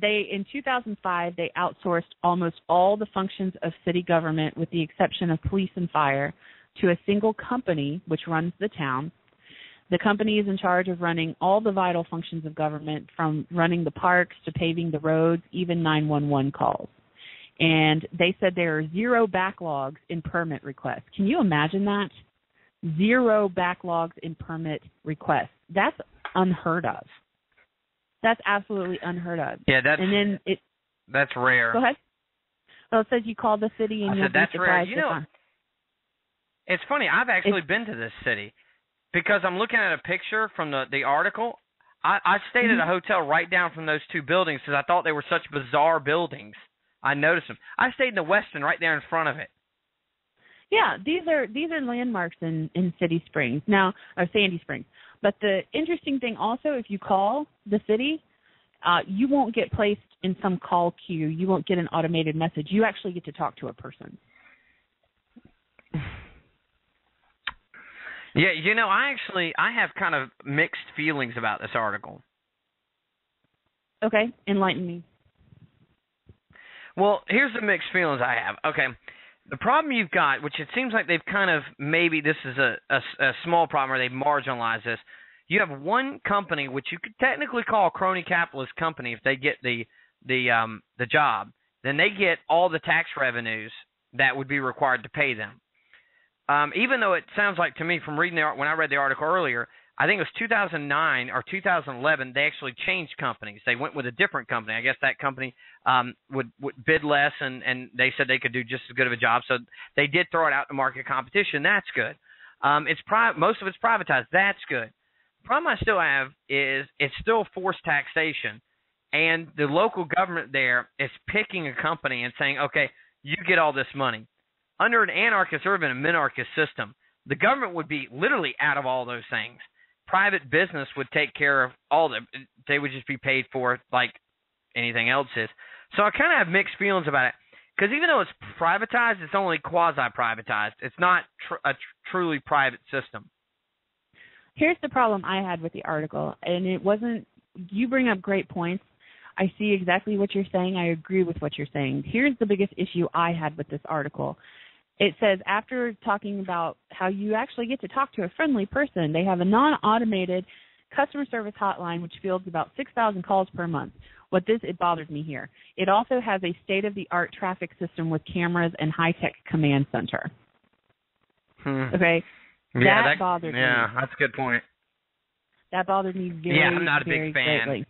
in 2005, they outsourced almost all the functions of city government with the exception of police and fire to a single company which runs the town. The company is in charge of running all the vital functions of government, from running the parks to paving the roads, even 911 calls. And they said there are zero backlogs in permit requests. Can you imagine that? Zero backlogs in permit requests. That's unheard of. That's absolutely unheard of. Yeah, that's rare. Go ahead. Well, it says you call the city and you'll be surprised. That's rare. You know, it's funny. I've actually been to this city because I'm looking at a picture from the article. I stayed at a hotel right down from those two buildings because I thought they were such bizarre buildings. I noticed them. I stayed in the Westin right there in front of it. Yeah, these are landmarks in City Springs now, or Sandy Springs. But the interesting thing also, if you call the city, you won't get placed in some call queue. You won't get an automated message. You actually get to talk to a person. Yeah, you know, I have kind of mixed feelings about this article. Okay, enlighten me. Well, here's the mixed feelings I have. Okay, the problem you've got, which it seems like they've kind of, maybe this is a small problem or they've marginalized this. You have one company, which you could technically call a crony capitalist company if they get the job. Then they get all the tax revenues that would be required to pay them. Even though it sounds like to me from reading when I read the article earlier, I think it was 2009 or 2011, they actually changed companies. They went with a different company. I guess that company would bid less, and they said they could do just as good of a job. So they did throw it out to market competition. That's good. Most of it's privatized. That's good. The problem I still have is it's still forced taxation, and the local government there is picking a company and saying, okay, you get all this money. Under an anarchist or even a minarchist system, the government would be literally out of all those things. Private business would take care of all the – they would just be paid for like anything else is. So I kind of have mixed feelings about it because even though it's privatized, it's only quasi-privatized. It's not a truly private system. Here's the problem I had with the article, and it wasn't – you bring up great points. I see exactly what you're saying. I agree with what you're saying. Here's the biggest issue I had with this article. It says, after talking about how you actually get to talk to a friendly person, they have a non-automated customer service hotline which fields about 6,000 calls per month. It bothers me here. It also has a state-of-the-art traffic system with cameras and high-tech command center. Okay? Yeah, that bothered me. Yeah, that's a good point. That bothered me very, I'm not a big fan. Greatly.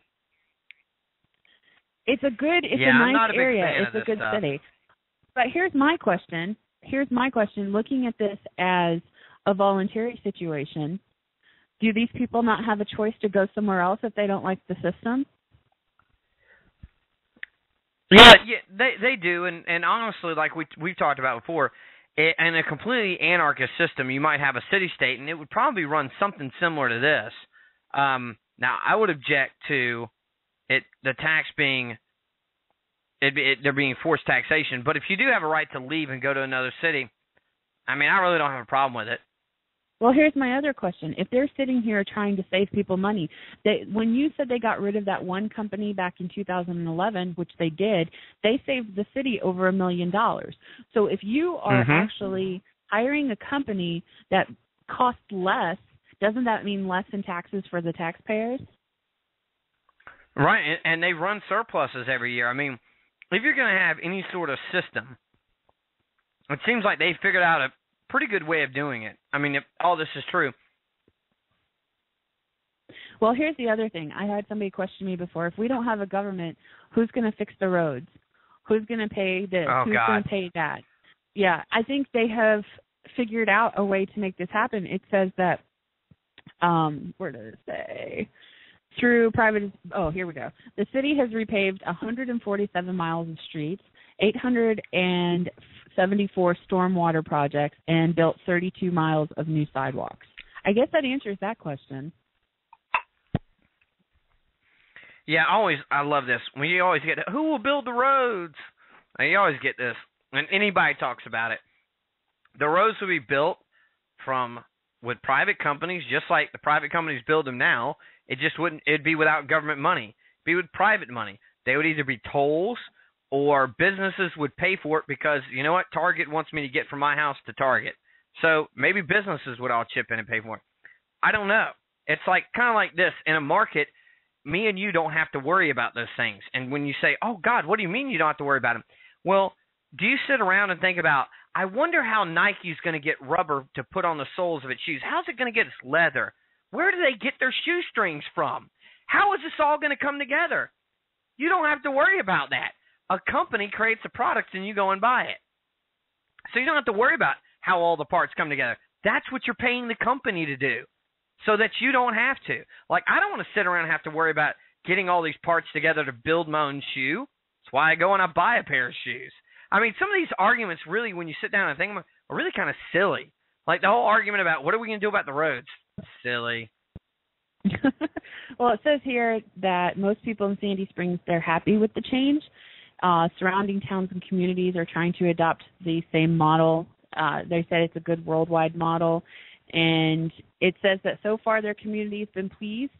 It's a good, nice area. It's a good city. But here's my question. Looking at this as a voluntary situation, do these people not have a choice to go somewhere else if they don't like the system? Yeah, they do. And honestly, like we've talked about before, in a completely anarchist system, you might have a city-state, and it would probably run something similar to this. Now, I would object to the tax being – they're being forced taxation. But if you do have a right to leave and go to another city, I mean, I really don't have a problem with it. Well, here's my other question. If they're sitting here trying to save people money, when you said they got rid of that one company back in 2011, which they did, they saved the city over $1 million. So if you are actually hiring a company that costs less, doesn't that mean less in taxes for the taxpayers? Right, and they run surpluses every year. I mean, if you're going to have any sort of system, it seems like they figured out a pretty good way of doing it. I mean, if all this is true. Well, here's the other thing. I had somebody question me before. If we don't have a government, who's going to fix the roads? Who's going to pay this? Who's going to pay that? Yeah, I think they have figured out a way to make this happen. It says that where does it say? Through private – oh, here we go. The city has repaved 147 miles of streets, 874 stormwater projects, and built 32 miles of new sidewalks. I guess that answers that question. Yeah, I love this. When you always get – who will build the roads? And you always get this, and anybody talks about it. The roads will be built from with private companies, just like the private companies build them now. It just wouldn't – it'd be without government money. It'd be with private money. They would either be tolls or businesses would pay for it because, you know what, Target wants me to get from my house to Target. So maybe businesses would all chip in and pay for it. I don't know. It's like kind of like this. In a market, me and you don't have to worry about those things. And when you say, oh, God, what do you mean you don't have to worry about them? Well, do you sit around and think about, I wonder how Nike's going to get rubber to put on the soles of its shoes? How's it going to get its leather? Where do they get their shoestrings from? How is this all going to come together? You don't have to worry about that. A company creates a product and you go and buy it. So you don't have to worry about how all the parts come together. That's what you're paying the company to do so that you don't have to. Like, I don't want to sit around and have to worry about getting all these parts together to build my own shoe. That's why I go and I buy a pair of shoes. I mean, some of these arguments really, when you sit down and think about it, are really kind of silly. Like the whole argument about what are we going to do about the roads? Silly. Well, it says here that most people in Sandy Springs, they're happy with the change. Surrounding towns and communities are trying to adopt the same model. They said it's a good worldwide model. And it says that so far their community has been pleased.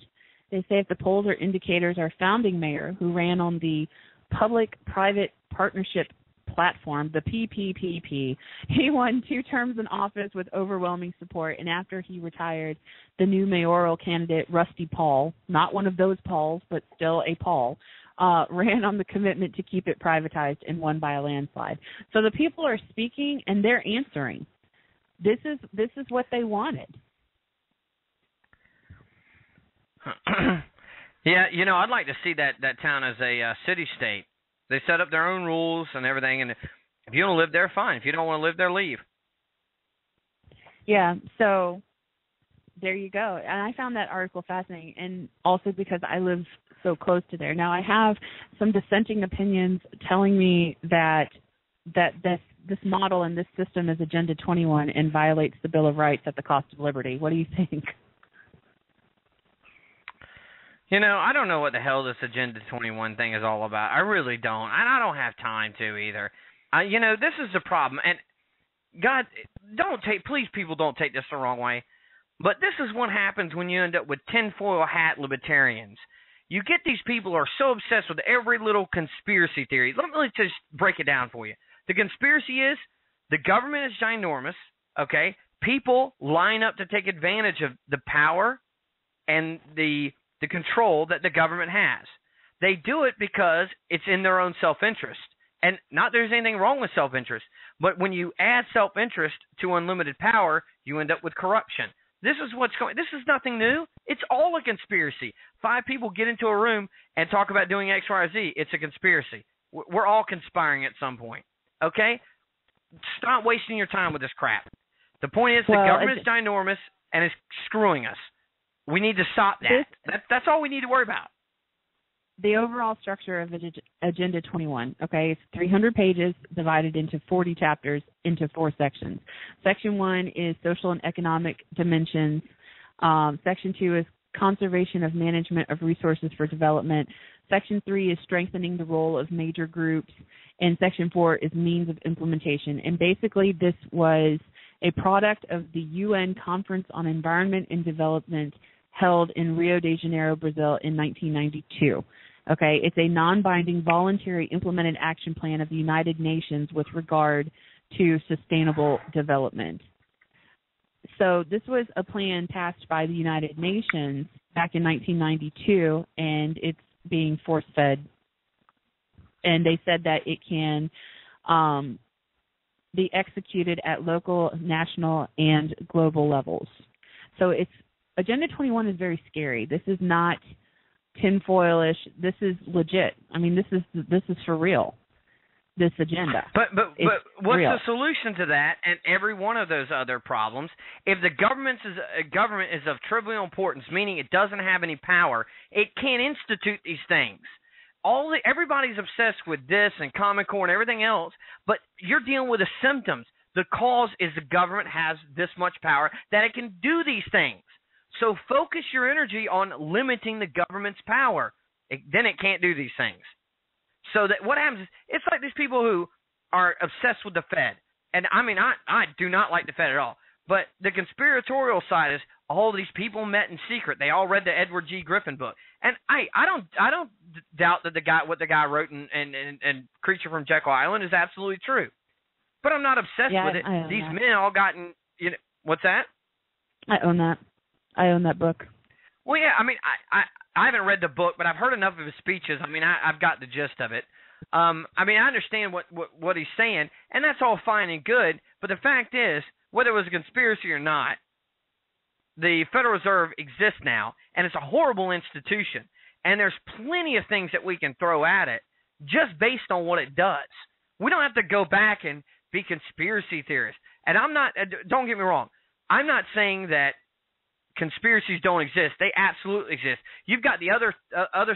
They say if the polls or indicators, our founding mayor, who ran on the public-private partnership platform, the PPPP. He won 2 terms in office with overwhelming support, and after he retired, the new mayoral candidate, Rusty Paul, not one of those Pauls, but still a Paul, ran on the commitment to keep it privatized and won by a landslide. So the people are speaking, and they're answering. This is what they wanted. Yeah, you know, I'd like to see that town as a city-state. They set up their own rules and everything, and if you want to live there, fine. If you don't want to live there, leave. Yeah, so there you go. And I found that article fascinating, and also because I live so close to there. Now, I have some dissenting opinions telling me that this model and this system is Agenda 21 and violates the Bill of Rights at the cost of liberty. What do you think? You know, I don't know what the hell this Agenda 21 thing is all about. I really don't. And I don't have time to either. You know, this is the problem. And God, please, people, don't take this the wrong way. But this is what happens when you end up with tinfoil hat libertarians. You get these people who are so obsessed with every little conspiracy theory. Let me just break it down for you. The conspiracy is the government is ginormous, okay? People line up to take advantage of the power and the control that the government has. They do it because it's in their own self-interest. And not there's anything wrong with self-interest, but when you add self-interest to unlimited power, you end up with corruption. This is nothing new. It's all a conspiracy. 5 people get into a room and talk about doing X, Y, or Z. It's a conspiracy. We're all conspiring at some point. Okay? Stop wasting your time with this crap. The point is the government is ginormous and it's screwing us. We need to stop that. That's all we need to worry about. The overall structure of Agenda 21, okay, it's 300 pages divided into 40 chapters into 4 sections. Section 1 is social and economic dimensions. Section 2 is conservation of management of resources for development. Section 3 is strengthening the role of major groups. And Section 4 is means of implementation. And basically this was a product of the UN Conference on Environment and Development held in Rio de Janeiro, Brazil in 1992. Okay, it's a non-binding, voluntary, implemented action plan of the United Nations with regard to sustainable development. So this was a plan passed by the United Nations back in 1992, and it's being force-fed. And they said that it can be executed at local, national, and global levels. So it's Agenda 21 is very scary. This is not tinfoilish. This is legit. I mean, this is for real. This agenda. But what's the solution to that and every one of those other problems? If the government is of trivial importance, meaning it doesn't have any power, it can't institute these things. Everybody's obsessed with this and Common Core and everything else, but you're dealing with the symptoms. The cause is the government has this much power that it can do these things. So focus your energy on limiting the government's power. Then it can't do these things. So that what happens is it's like these people who are obsessed with the Fed. And I mean, I do not like the Fed at all. But the conspiratorial side is all these people met in secret. They all read the Edward G. Griffin book. And I don't doubt that what the guy wrote in Creature from Jekyll Island is absolutely true. But I'm not obsessed with it. These men all gotten, you know, what's that? I own that. I own that book. Well, yeah, I mean, I haven't read the book, but I've heard enough of his speeches. I mean, I've got the gist of it. I mean, I understand what he's saying, and that's all fine and good. But the fact is, whether it was a conspiracy or not, the Federal Reserve exists now, and it's a horrible institution. And there's plenty of things that we can throw at it just based on what it does. We don't have to go back and be conspiracy theorists. And I'm not – don't get me wrong. I'm not saying that conspiracies don't exist. They absolutely exist. You've got the other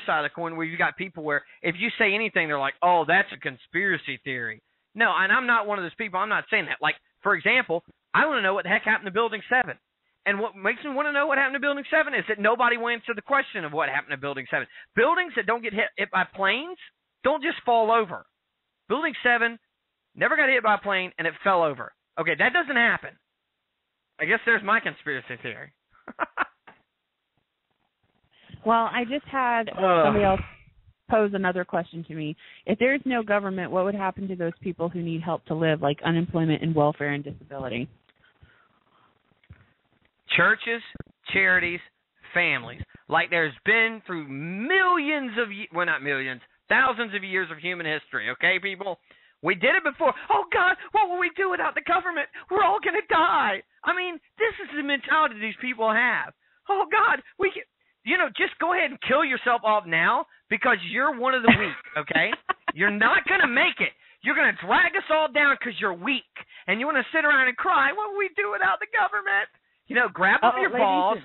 side of the coin where you've got people where if you say anything, they're like, oh, that's a conspiracy theory. No, and I'm not one of those people. I'm not saying that. Like, for example, I want to know what the heck happened to Building 7. And what makes me want to know what happened to Building 7 is that nobody will answer the question of what happened to Building 7. Buildings that don't get hit by planes don't just fall over. Building 7 never got hit by a plane, and it fell over. Okay, that doesn't happen. I guess there's my conspiracy theory. Well, I just had somebody else pose another question to me. If there's no government, what would happen to those people who need help to live, like unemployment and welfare and disability? Churches, charities, families. Like there's been through millions of – well, not millions, thousands of years of human history, okay, people? We did it before. Oh, God, what will we do without the government? We're all going to die. I mean, this is the mentality these people have. Oh, God, we can, you know, just go ahead and kill yourself off now because you're one of the weak, okay? You're not going to make it. You're going to drag us all down because you're weak. And you want to sit around and cry, what will we do without the government? You know, grab up your balls,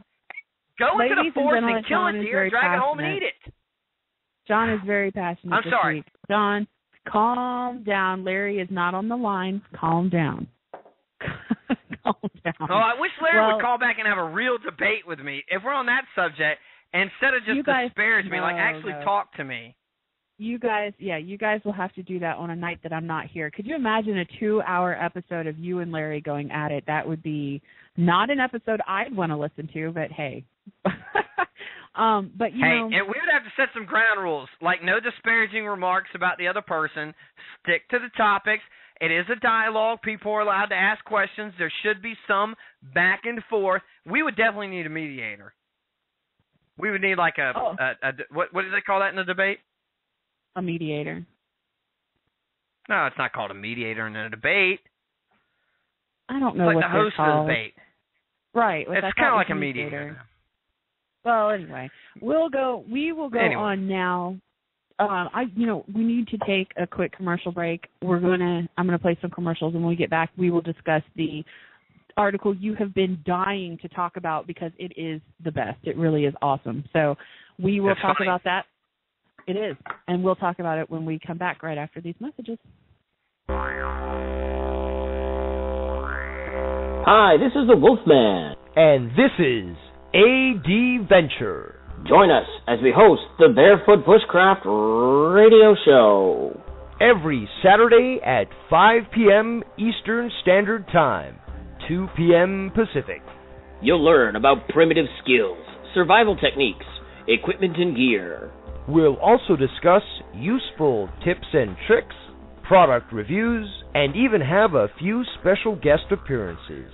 go into the forest and kill it here, drag it home and eat it. John is very passionate. I'm sorry. John. Calm down. Larry is not on the line. Calm down. Calm down. Oh, I wish Larry would call back and have a real debate with me. If we're on that subject, instead of just disparage me, like actually talk to me. You guys, you guys will have to do that on a night that I'm not here. Could you imagine a 2-hour episode of you and Larry going at it? That would be not an episode I'd want to listen to, but hey. But you know, and we would have to set some ground rules, like no disparaging remarks about the other person. Stick to the topics. It is a dialogue. People are allowed to ask questions. There should be some back and forth. We would definitely need a mediator. We would need like what do they call that in the debate? A mediator. No, it's not called a mediator in a debate. I don't know. It's like what the host of the debate. Right. It's kind of like a mediator. Well, anyway, we will go on now. We need to take a quick commercial break. I'm going to play some commercials, and when we get back, we will discuss the article you have been dying to talk about because it is the best. It really is awesome. So we will talk about that. It is. And we'll talk about it when we come back right after these messages. Hi, this is the Wolfman. And this is AD Venture. Join us as we host the Barefoot Bushcraft Radio Show every Saturday at 5 p.m. Eastern Standard Time, 2 p.m. Pacific. You'll learn about primitive skills, survival techniques, equipment and gear. We'll also discuss useful tips and tricks, product reviews, and even have a few special guest appearances.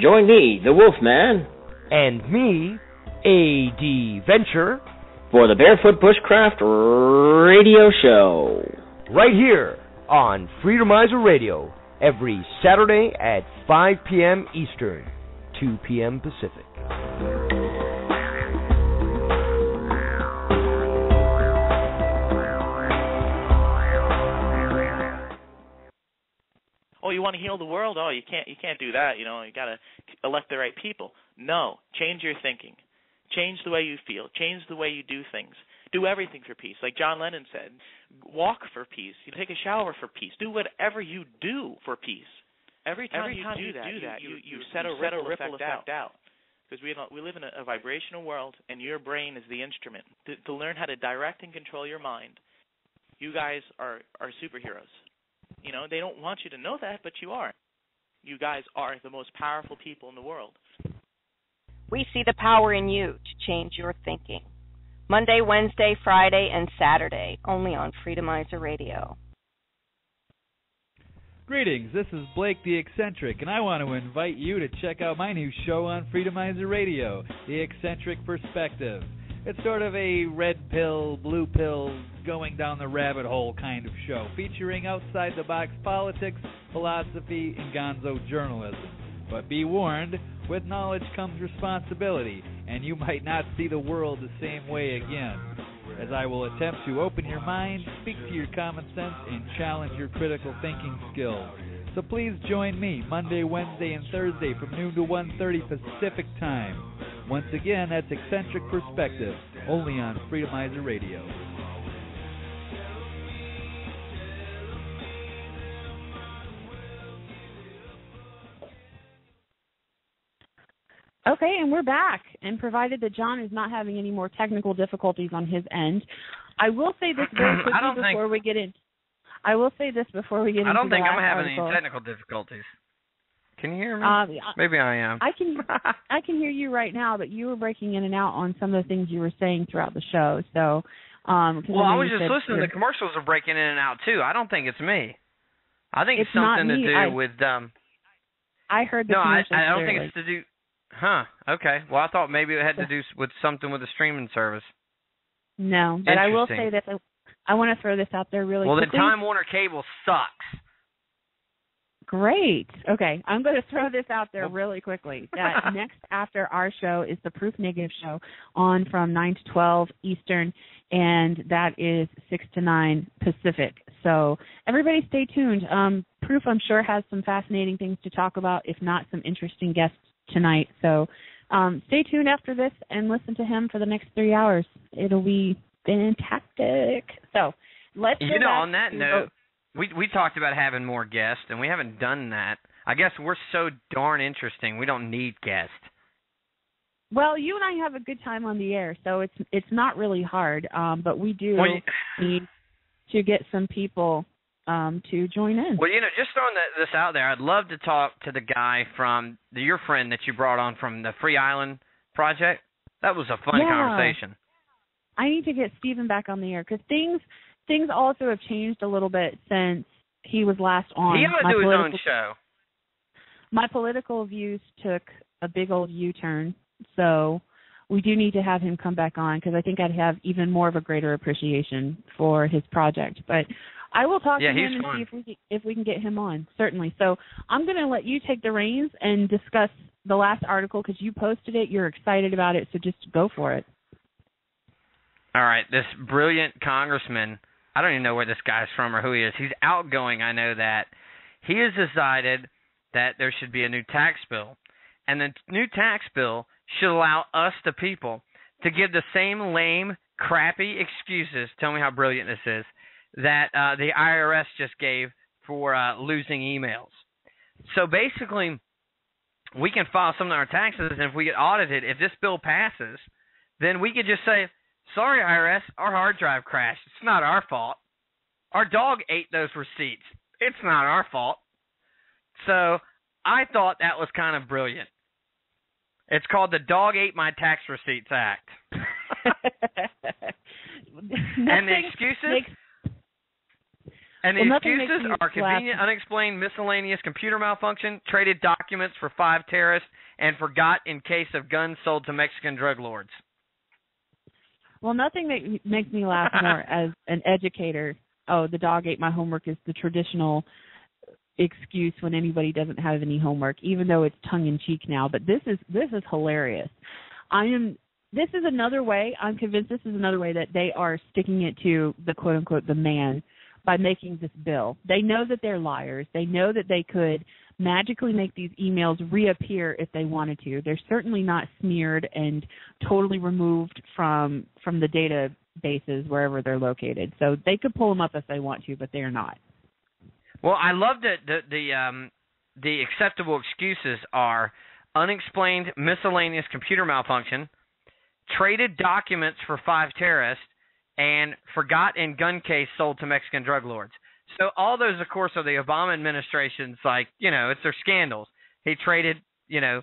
Join me, the Wolfman, and me, A.D. Venture, for the Barefoot Bushcraft Radio Show. Right here on Freedomizer Radio, every Saturday at 5 p.m. Eastern, 2 p.m. Pacific. Oh, you want to heal the world? Oh, you can't do that. You know, you got to elect the right people. No, change your thinking. Change the way you feel. Change the way you do things. Do everything for peace. Like John Lennon said, walk for peace. You take a shower for peace. Do whatever you do for peace. Every time you do that, you set a ripple effect out. Because we live in a vibrational world, and your brain is the instrument. To learn how to direct and control your mind, you guys are superheroes. You know, they don't want you to know that, but you are. You guys are the most powerful people in the world. We see the power in you to change your thinking. Monday, Wednesday, Friday, and Saturday, only on Freedomizer Radio. Greetings, this is Blake the Eccentric, and I want to invite you to check out my new show on Freedomizer Radio, The Eccentric Perspective. It's sort of a red pill, blue pill, going down the rabbit hole kind of show, featuring outside-the-box politics, philosophy, and gonzo journalism. But be warned, with knowledge comes responsibility, and you might not see the world the same way again, as I will attempt to open your mind, speak to your common sense, and challenge your critical thinking skills. So please join me Monday, Wednesday, and Thursday from noon to 1:30 Pacific Time. Once again, that's Eccentric Perspective, only on Freedomizer Radio. Okay, and we're back. And provided that John is not having any more technical difficulties on his end, I will say this very quickly before we get in. I will say this before we get into. I don't think I'm having any technical difficulties. Can you hear me? Maybe I am. I can hear you right now, but you were breaking in and out on some of the things you were saying throughout the show. So, well, I was just listening. The commercials are breaking in and out too. I don't think it's me. I think it's something to do with. I heard the commercials. No, I don't think it's to do. Huh? Okay. Well, I thought maybe it had to do with something with the streaming service. No, but I will say this. I want to throw this out there really quickly. Well, then Time Warner Cable sucks. Great. Okay, I'm going to throw this out there really quickly. That next after our show is the Proof Negative show on from 9 to 12 Eastern, and that is 6 to 9 Pacific. So everybody stay tuned. Proof, I'm sure, has some fascinating things to talk about, if not some interesting guests tonight. So stay tuned after this and listen to him for the next 3 hours. It'll be fantastic. So let's go back on that note, we talked about having more guests, and we haven't done that. I guess we're so darn interesting, we don't need guests. Well, you and I have a good time on the air, so it's not really hard, but we do need to get some people to join in. Well, just throwing this out there, I'd love to talk to the guy from your friend that you brought on from the Free Island Project. That was a fun conversation. I need to get Stephen back on the air because things also have changed a little bit since he was last on. He ought to do his own show. My political views took a big old U-turn, so we do need to have him come back on because I think I'd have even more of a greater appreciation for his project. But I will talk to him and see if we can get him on, certainly. So I'm going to let you take the reins and discuss the last article because you posted it. You're excited about it, so just go for it. All right, this brilliant congressman, I don't even know where this guy's from or who he is. He's outgoing, I know that. He has decided that there should be a new tax bill, and the new tax bill should allow us, the people, to give the same lame, crappy excuses, tell me how brilliant this is, that the IRS just gave for losing emails. So basically, we can file some of our taxes, and if we get audited, if this bill passes, then we could just say, sorry, IRS, our hard drive crashed. It's not our fault. Our dog ate those receipts. It's not our fault. So I thought that was kind of brilliant. It's called the Dog Ate My Tax Receipts Act. And the excuses are convenient, unexplained, miscellaneous computer malfunction, traded documents for 5 terrorists, and forgot in case of guns sold to Mexican drug lords. Well, nothing that makes me laugh more as an educator. Oh, the dog ate my homework is the traditional excuse when anybody doesn't have any homework, even though it's tongue in cheek now. But this is hilarious. This is another way. I'm convinced this is another way that they are sticking it to the quote unquote the man by making this bill. They know that they're liars. They know that they could magically make these emails reappear if they wanted to. They're certainly not smeared and totally removed from the databases wherever they're located. So they could pull them up if they want to, but they are not. Well, I love that the acceptable excuses are unexplained miscellaneous computer malfunction, traded documents for 5 terrorists, and forgot in gun case sold to Mexican drug lords. So all those, of course, are the Obama administration's, like, you know, it's their scandals. He traded, you know,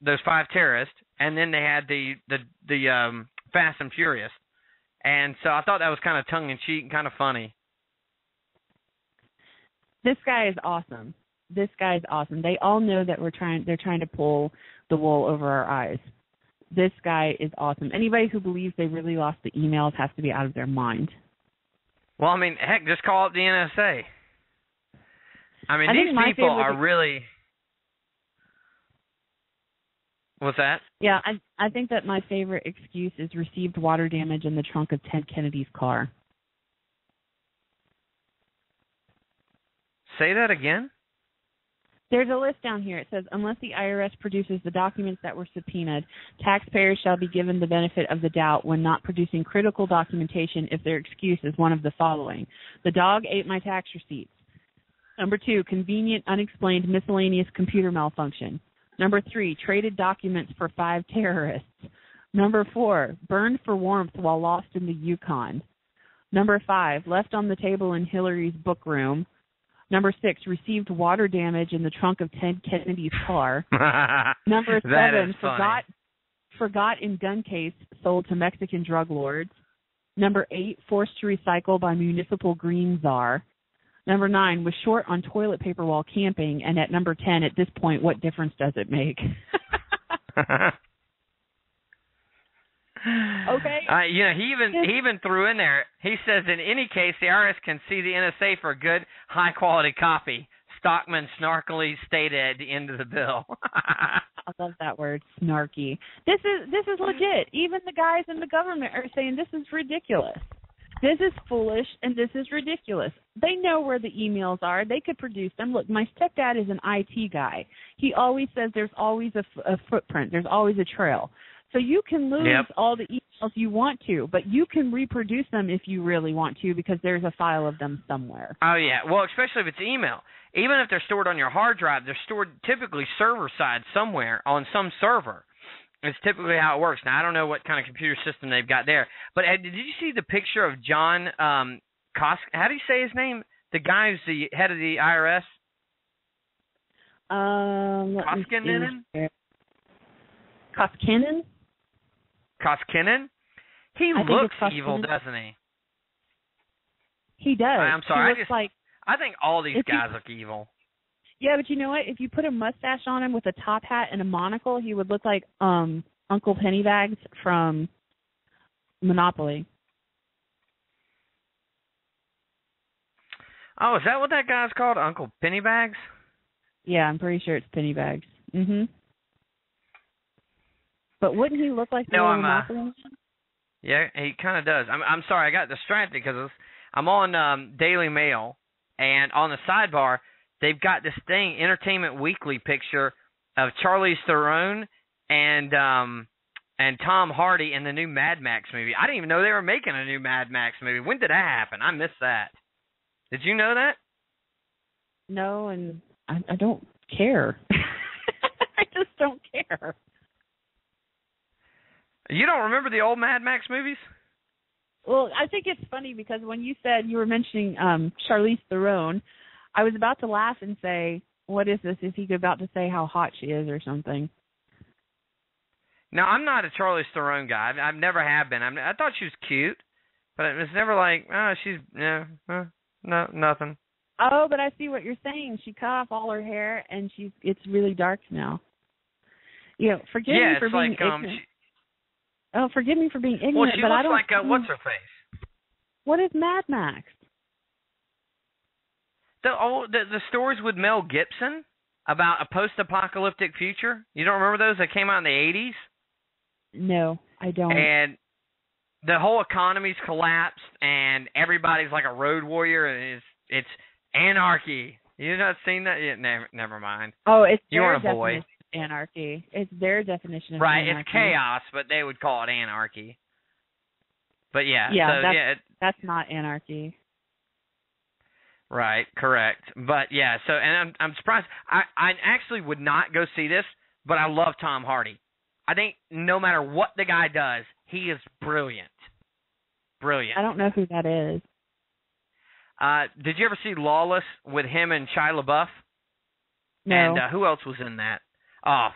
those 5 terrorists, and then they had the Fast and Furious. And so I thought that was kind of tongue-in-cheek and kind of funny. This guy is awesome. This guy is awesome. They all know that they're trying to pull the wool over our eyes. This guy is awesome. Anybody who believes they really lost the emails has to be out of their mind. Well, I mean, heck, just call up the NSA. I mean, these people are really... What's that? Yeah, I think that my favorite excuse is received water damage in the trunk of Ted Kennedy's car. Say that again? There's a list down here. It says, unless the IRS produces the documents that were subpoenaed, taxpayers shall be given the benefit of the doubt when not producing critical documentation if their excuse is one of the following. The dog ate my tax receipts. Number 2, convenient, unexplained, miscellaneous computer malfunction. Number 3, traded documents for 5 terrorists. Number 4, burned for warmth while lost in the Yukon. Number 5, left on the table in Hillary's book room. Number 6, received water damage in the trunk of Ted Kennedy's car. Number 7, forgot in gun case sold to Mexican drug lords. Number 8, forced to recycle by municipal green czar. Number 9, was short on toilet paper while camping. And at number 10, at this point, what difference does it make? Okay. He even threw in there, he says, in any case, the IRS can see the NSA for a good, high-quality copy. Stockman snarkily stated at the end of the bill. I love that word, snarky. This is legit. Even the guys in the government are saying this is ridiculous. This is foolish, and this is ridiculous. They know where the emails are. They could produce them. Look, my stepdad is an IT guy. He always says there's always a footprint. There's always a trail. So you can lose all the emails you want to, but you can reproduce them if you really want to, because there's a file of them somewhere. Oh, yeah. Well, especially if it's email. Even if they're stored on your hard drive, they're stored typically server-side somewhere on some server. It's typically how it works. Now, I don't know what kind of computer system they've got there. But did you see the picture of John Koskinen? How do you say his name? The guy who's the head of the IRS? Koskinen? He looks evil, doesn't he? He does. I'm sorry. I think all these guys look evil. Yeah, but you know what? If you put a mustache on him with a top hat and a monocle, he would look like Uncle Pennybags from Monopoly. Oh, is that what that guy's called? Uncle Pennybags? Yeah, I'm pretty sure it's Pennybags. Mm-hmm. But wouldn't he look like Monopoly? Yeah, he kind of does. I'm sorry, I got distracted because I'm on Daily Mail, and on the sidebar, they've got this thing, Entertainment Weekly picture of Charlize Theron and Tom Hardy in the new Mad Max movie. I didn't even know they were making a new Mad Max movie. When did that happen? I missed that. Did you know that? No, and I don't care. I just don't care. You don't remember the old Mad Max movies? Well, I think it's funny because when you said you were mentioning Charlize Theron, I was about to laugh and say, what is this? Is he about to say how hot she is or something? No, I'm not a Charlize Theron guy. I've never have been. I thought she was cute, but it was never like, oh, she's, no, nothing. Oh, but I see what you're saying. She cut off all her hair, and it's really dark now. You know, forgive me for being ignorant. Well, she but looks I don't like what's her face? What is Mad Max? The stories with Mel Gibson about a post-apocalyptic future. You don't remember those? They came out in the 80s? No, I don't. And the whole economy's collapsed, and everybody's like a road warrior, and it's anarchy. You've not seen that? Yeah, never mind. Oh, it's their definition of anarchy. It's their definition of anarchy. Right, it's chaos, but they would call it anarchy. But yeah. Yeah, that's not anarchy. Right, correct. But yeah, so and I'm surprised. I actually would not go see this, but I love Tom Hardy. I think no matter what the guy does, he is brilliant. I don't know who that is. Did you ever see Lawless with him and Shia LaBeouf? No. And who else was in that? Oh,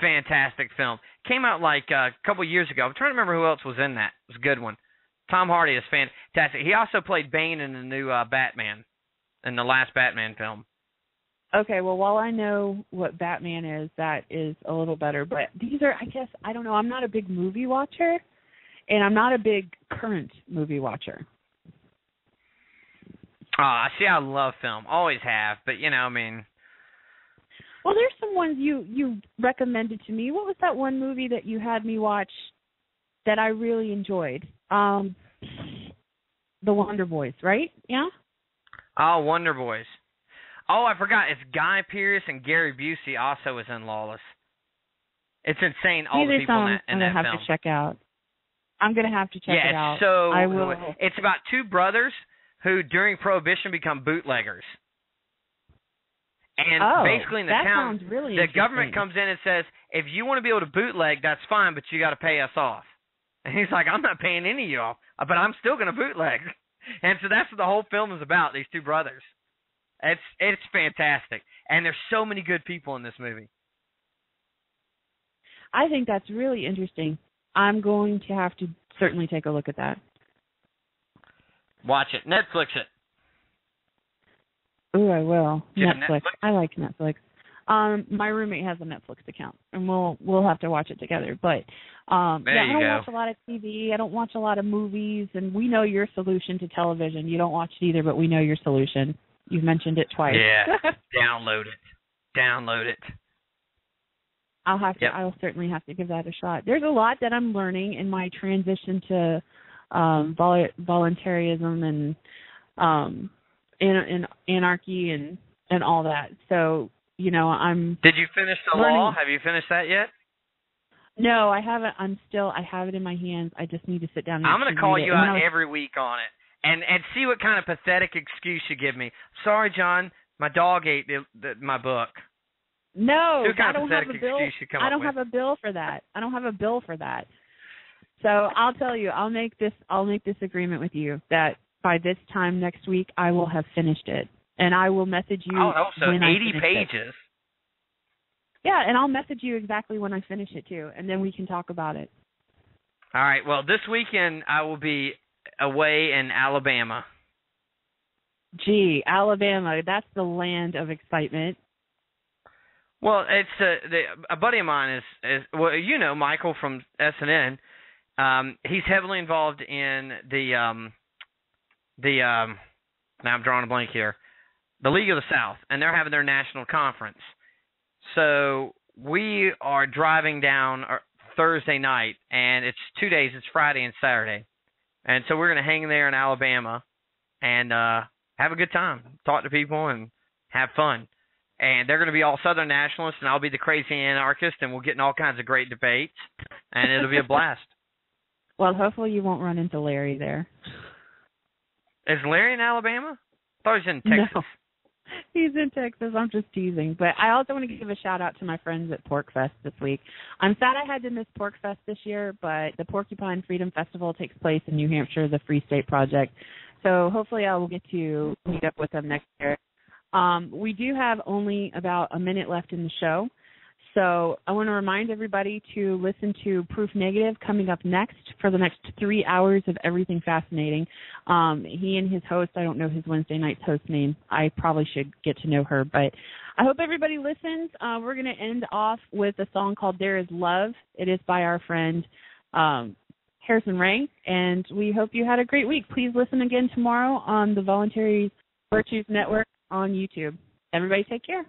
fantastic film. Came out like a couple years ago. I'm trying to remember who else was in that. It was a good one. Tom Hardy is fantastic. He also played Bane in the new Batman, in the last Batman film. Okay, well, while I know what Batman is, that is a little better. But these are, I guess, I don't know. I'm not a big movie watcher, and I'm not a big current movie watcher. See, I love film. Always have. But, you know, I mean. Well, there's some ones you recommended to me. What was that one movie that you had me watch that I really enjoyed? The Wonder Boys, right? Yeah? Oh, Wonder Boys. Oh, I forgot. It's Guy Pearce and Gary Busey also is in Lawless. It's insane. All the people in that film. I'm going to have to check it out. Yeah, so I will. It's about two brothers who, during Prohibition, become bootleggers. And basically in the town, really the government comes in and says, if you want to be able to bootleg, that's fine, but you got to pay us off. And he's like, I'm not paying any of y'all, but I'm still going to bootleg. And so that's what the whole film is about, these two brothers. It's fantastic, and there's so many good people in this movie. I think that's really interesting. I'm going to have to certainly take a look at that. Watch it. Netflix it. Ooh, I will. Netflix. I like Netflix. My roommate has a Netflix account, and we'll have to watch it together. But I don't watch a lot of TV. I don't watch a lot of movies, and we know your solution to television. You don't watch it either, but we know your solution. You've mentioned it twice. Yeah, download it. I'll have to. Yep. I'll certainly have to give that a shot. There's a lot that I'm learning in my transition to voluntarism and anarchy and all that. So I'm. Did you finish the law? Have you finished that yet? No, I haven't. I have it in my hands. I just need to sit down. I'm going to call you out every week on it. And see what kind of pathetic excuse you give me. Sorry, John, my dog ate my book. No, I don't have a bill for that. I don't have a bill for that. So I'll tell you, I'll make this agreement with you that by this time next week I will have finished it, and I will message you. Oh, so 80 pages. It. Yeah, and I'll message you exactly when I finish it too, and then we can talk about it. All right. Well, this weekend I will be away in Alabama. Gee, Alabama, that's the land of excitement. Well, it's a buddy of mine is well, Michael from SNN. He's heavily involved in the now I'm drawing a blank here, the League of the South, and they're having their national conference. So we are driving down Thursday night, and it's 2 days. It's Friday and Saturday. And so we're going to hang there in Alabama and have a good time, talk to people and have fun. And they're going to be all Southern nationalists, and I'll be the crazy anarchist, and we'll get in all kinds of great debates, and it'll be a blast. Well, hopefully you won't run into Larry there. Is Larry in Alabama? I thought he was in Texas. No. He's in Texas. I'm just teasing. But I also want to give a shout-out to my friends at Porkfest this week. I'm sad I had to miss Porkfest this year, but the Porcupine Freedom Festival takes place in New Hampshire, the Free State Project. So hopefully I will get to meet up with them next year. We do have only about a minute left in the show. So I want to remind everybody to listen to Proof Negative coming up next for the next 3 hours of everything fascinating. He and his host, I don't know his Wednesday night's host name. I probably should get to know her, but I hope everybody listens. We're going to end off with a song called There Is Love. It is by our friend Harrison Rang, and we hope you had a great week. Please listen again tomorrow on the Voluntary Virtues Network on YouTube. Everybody take care.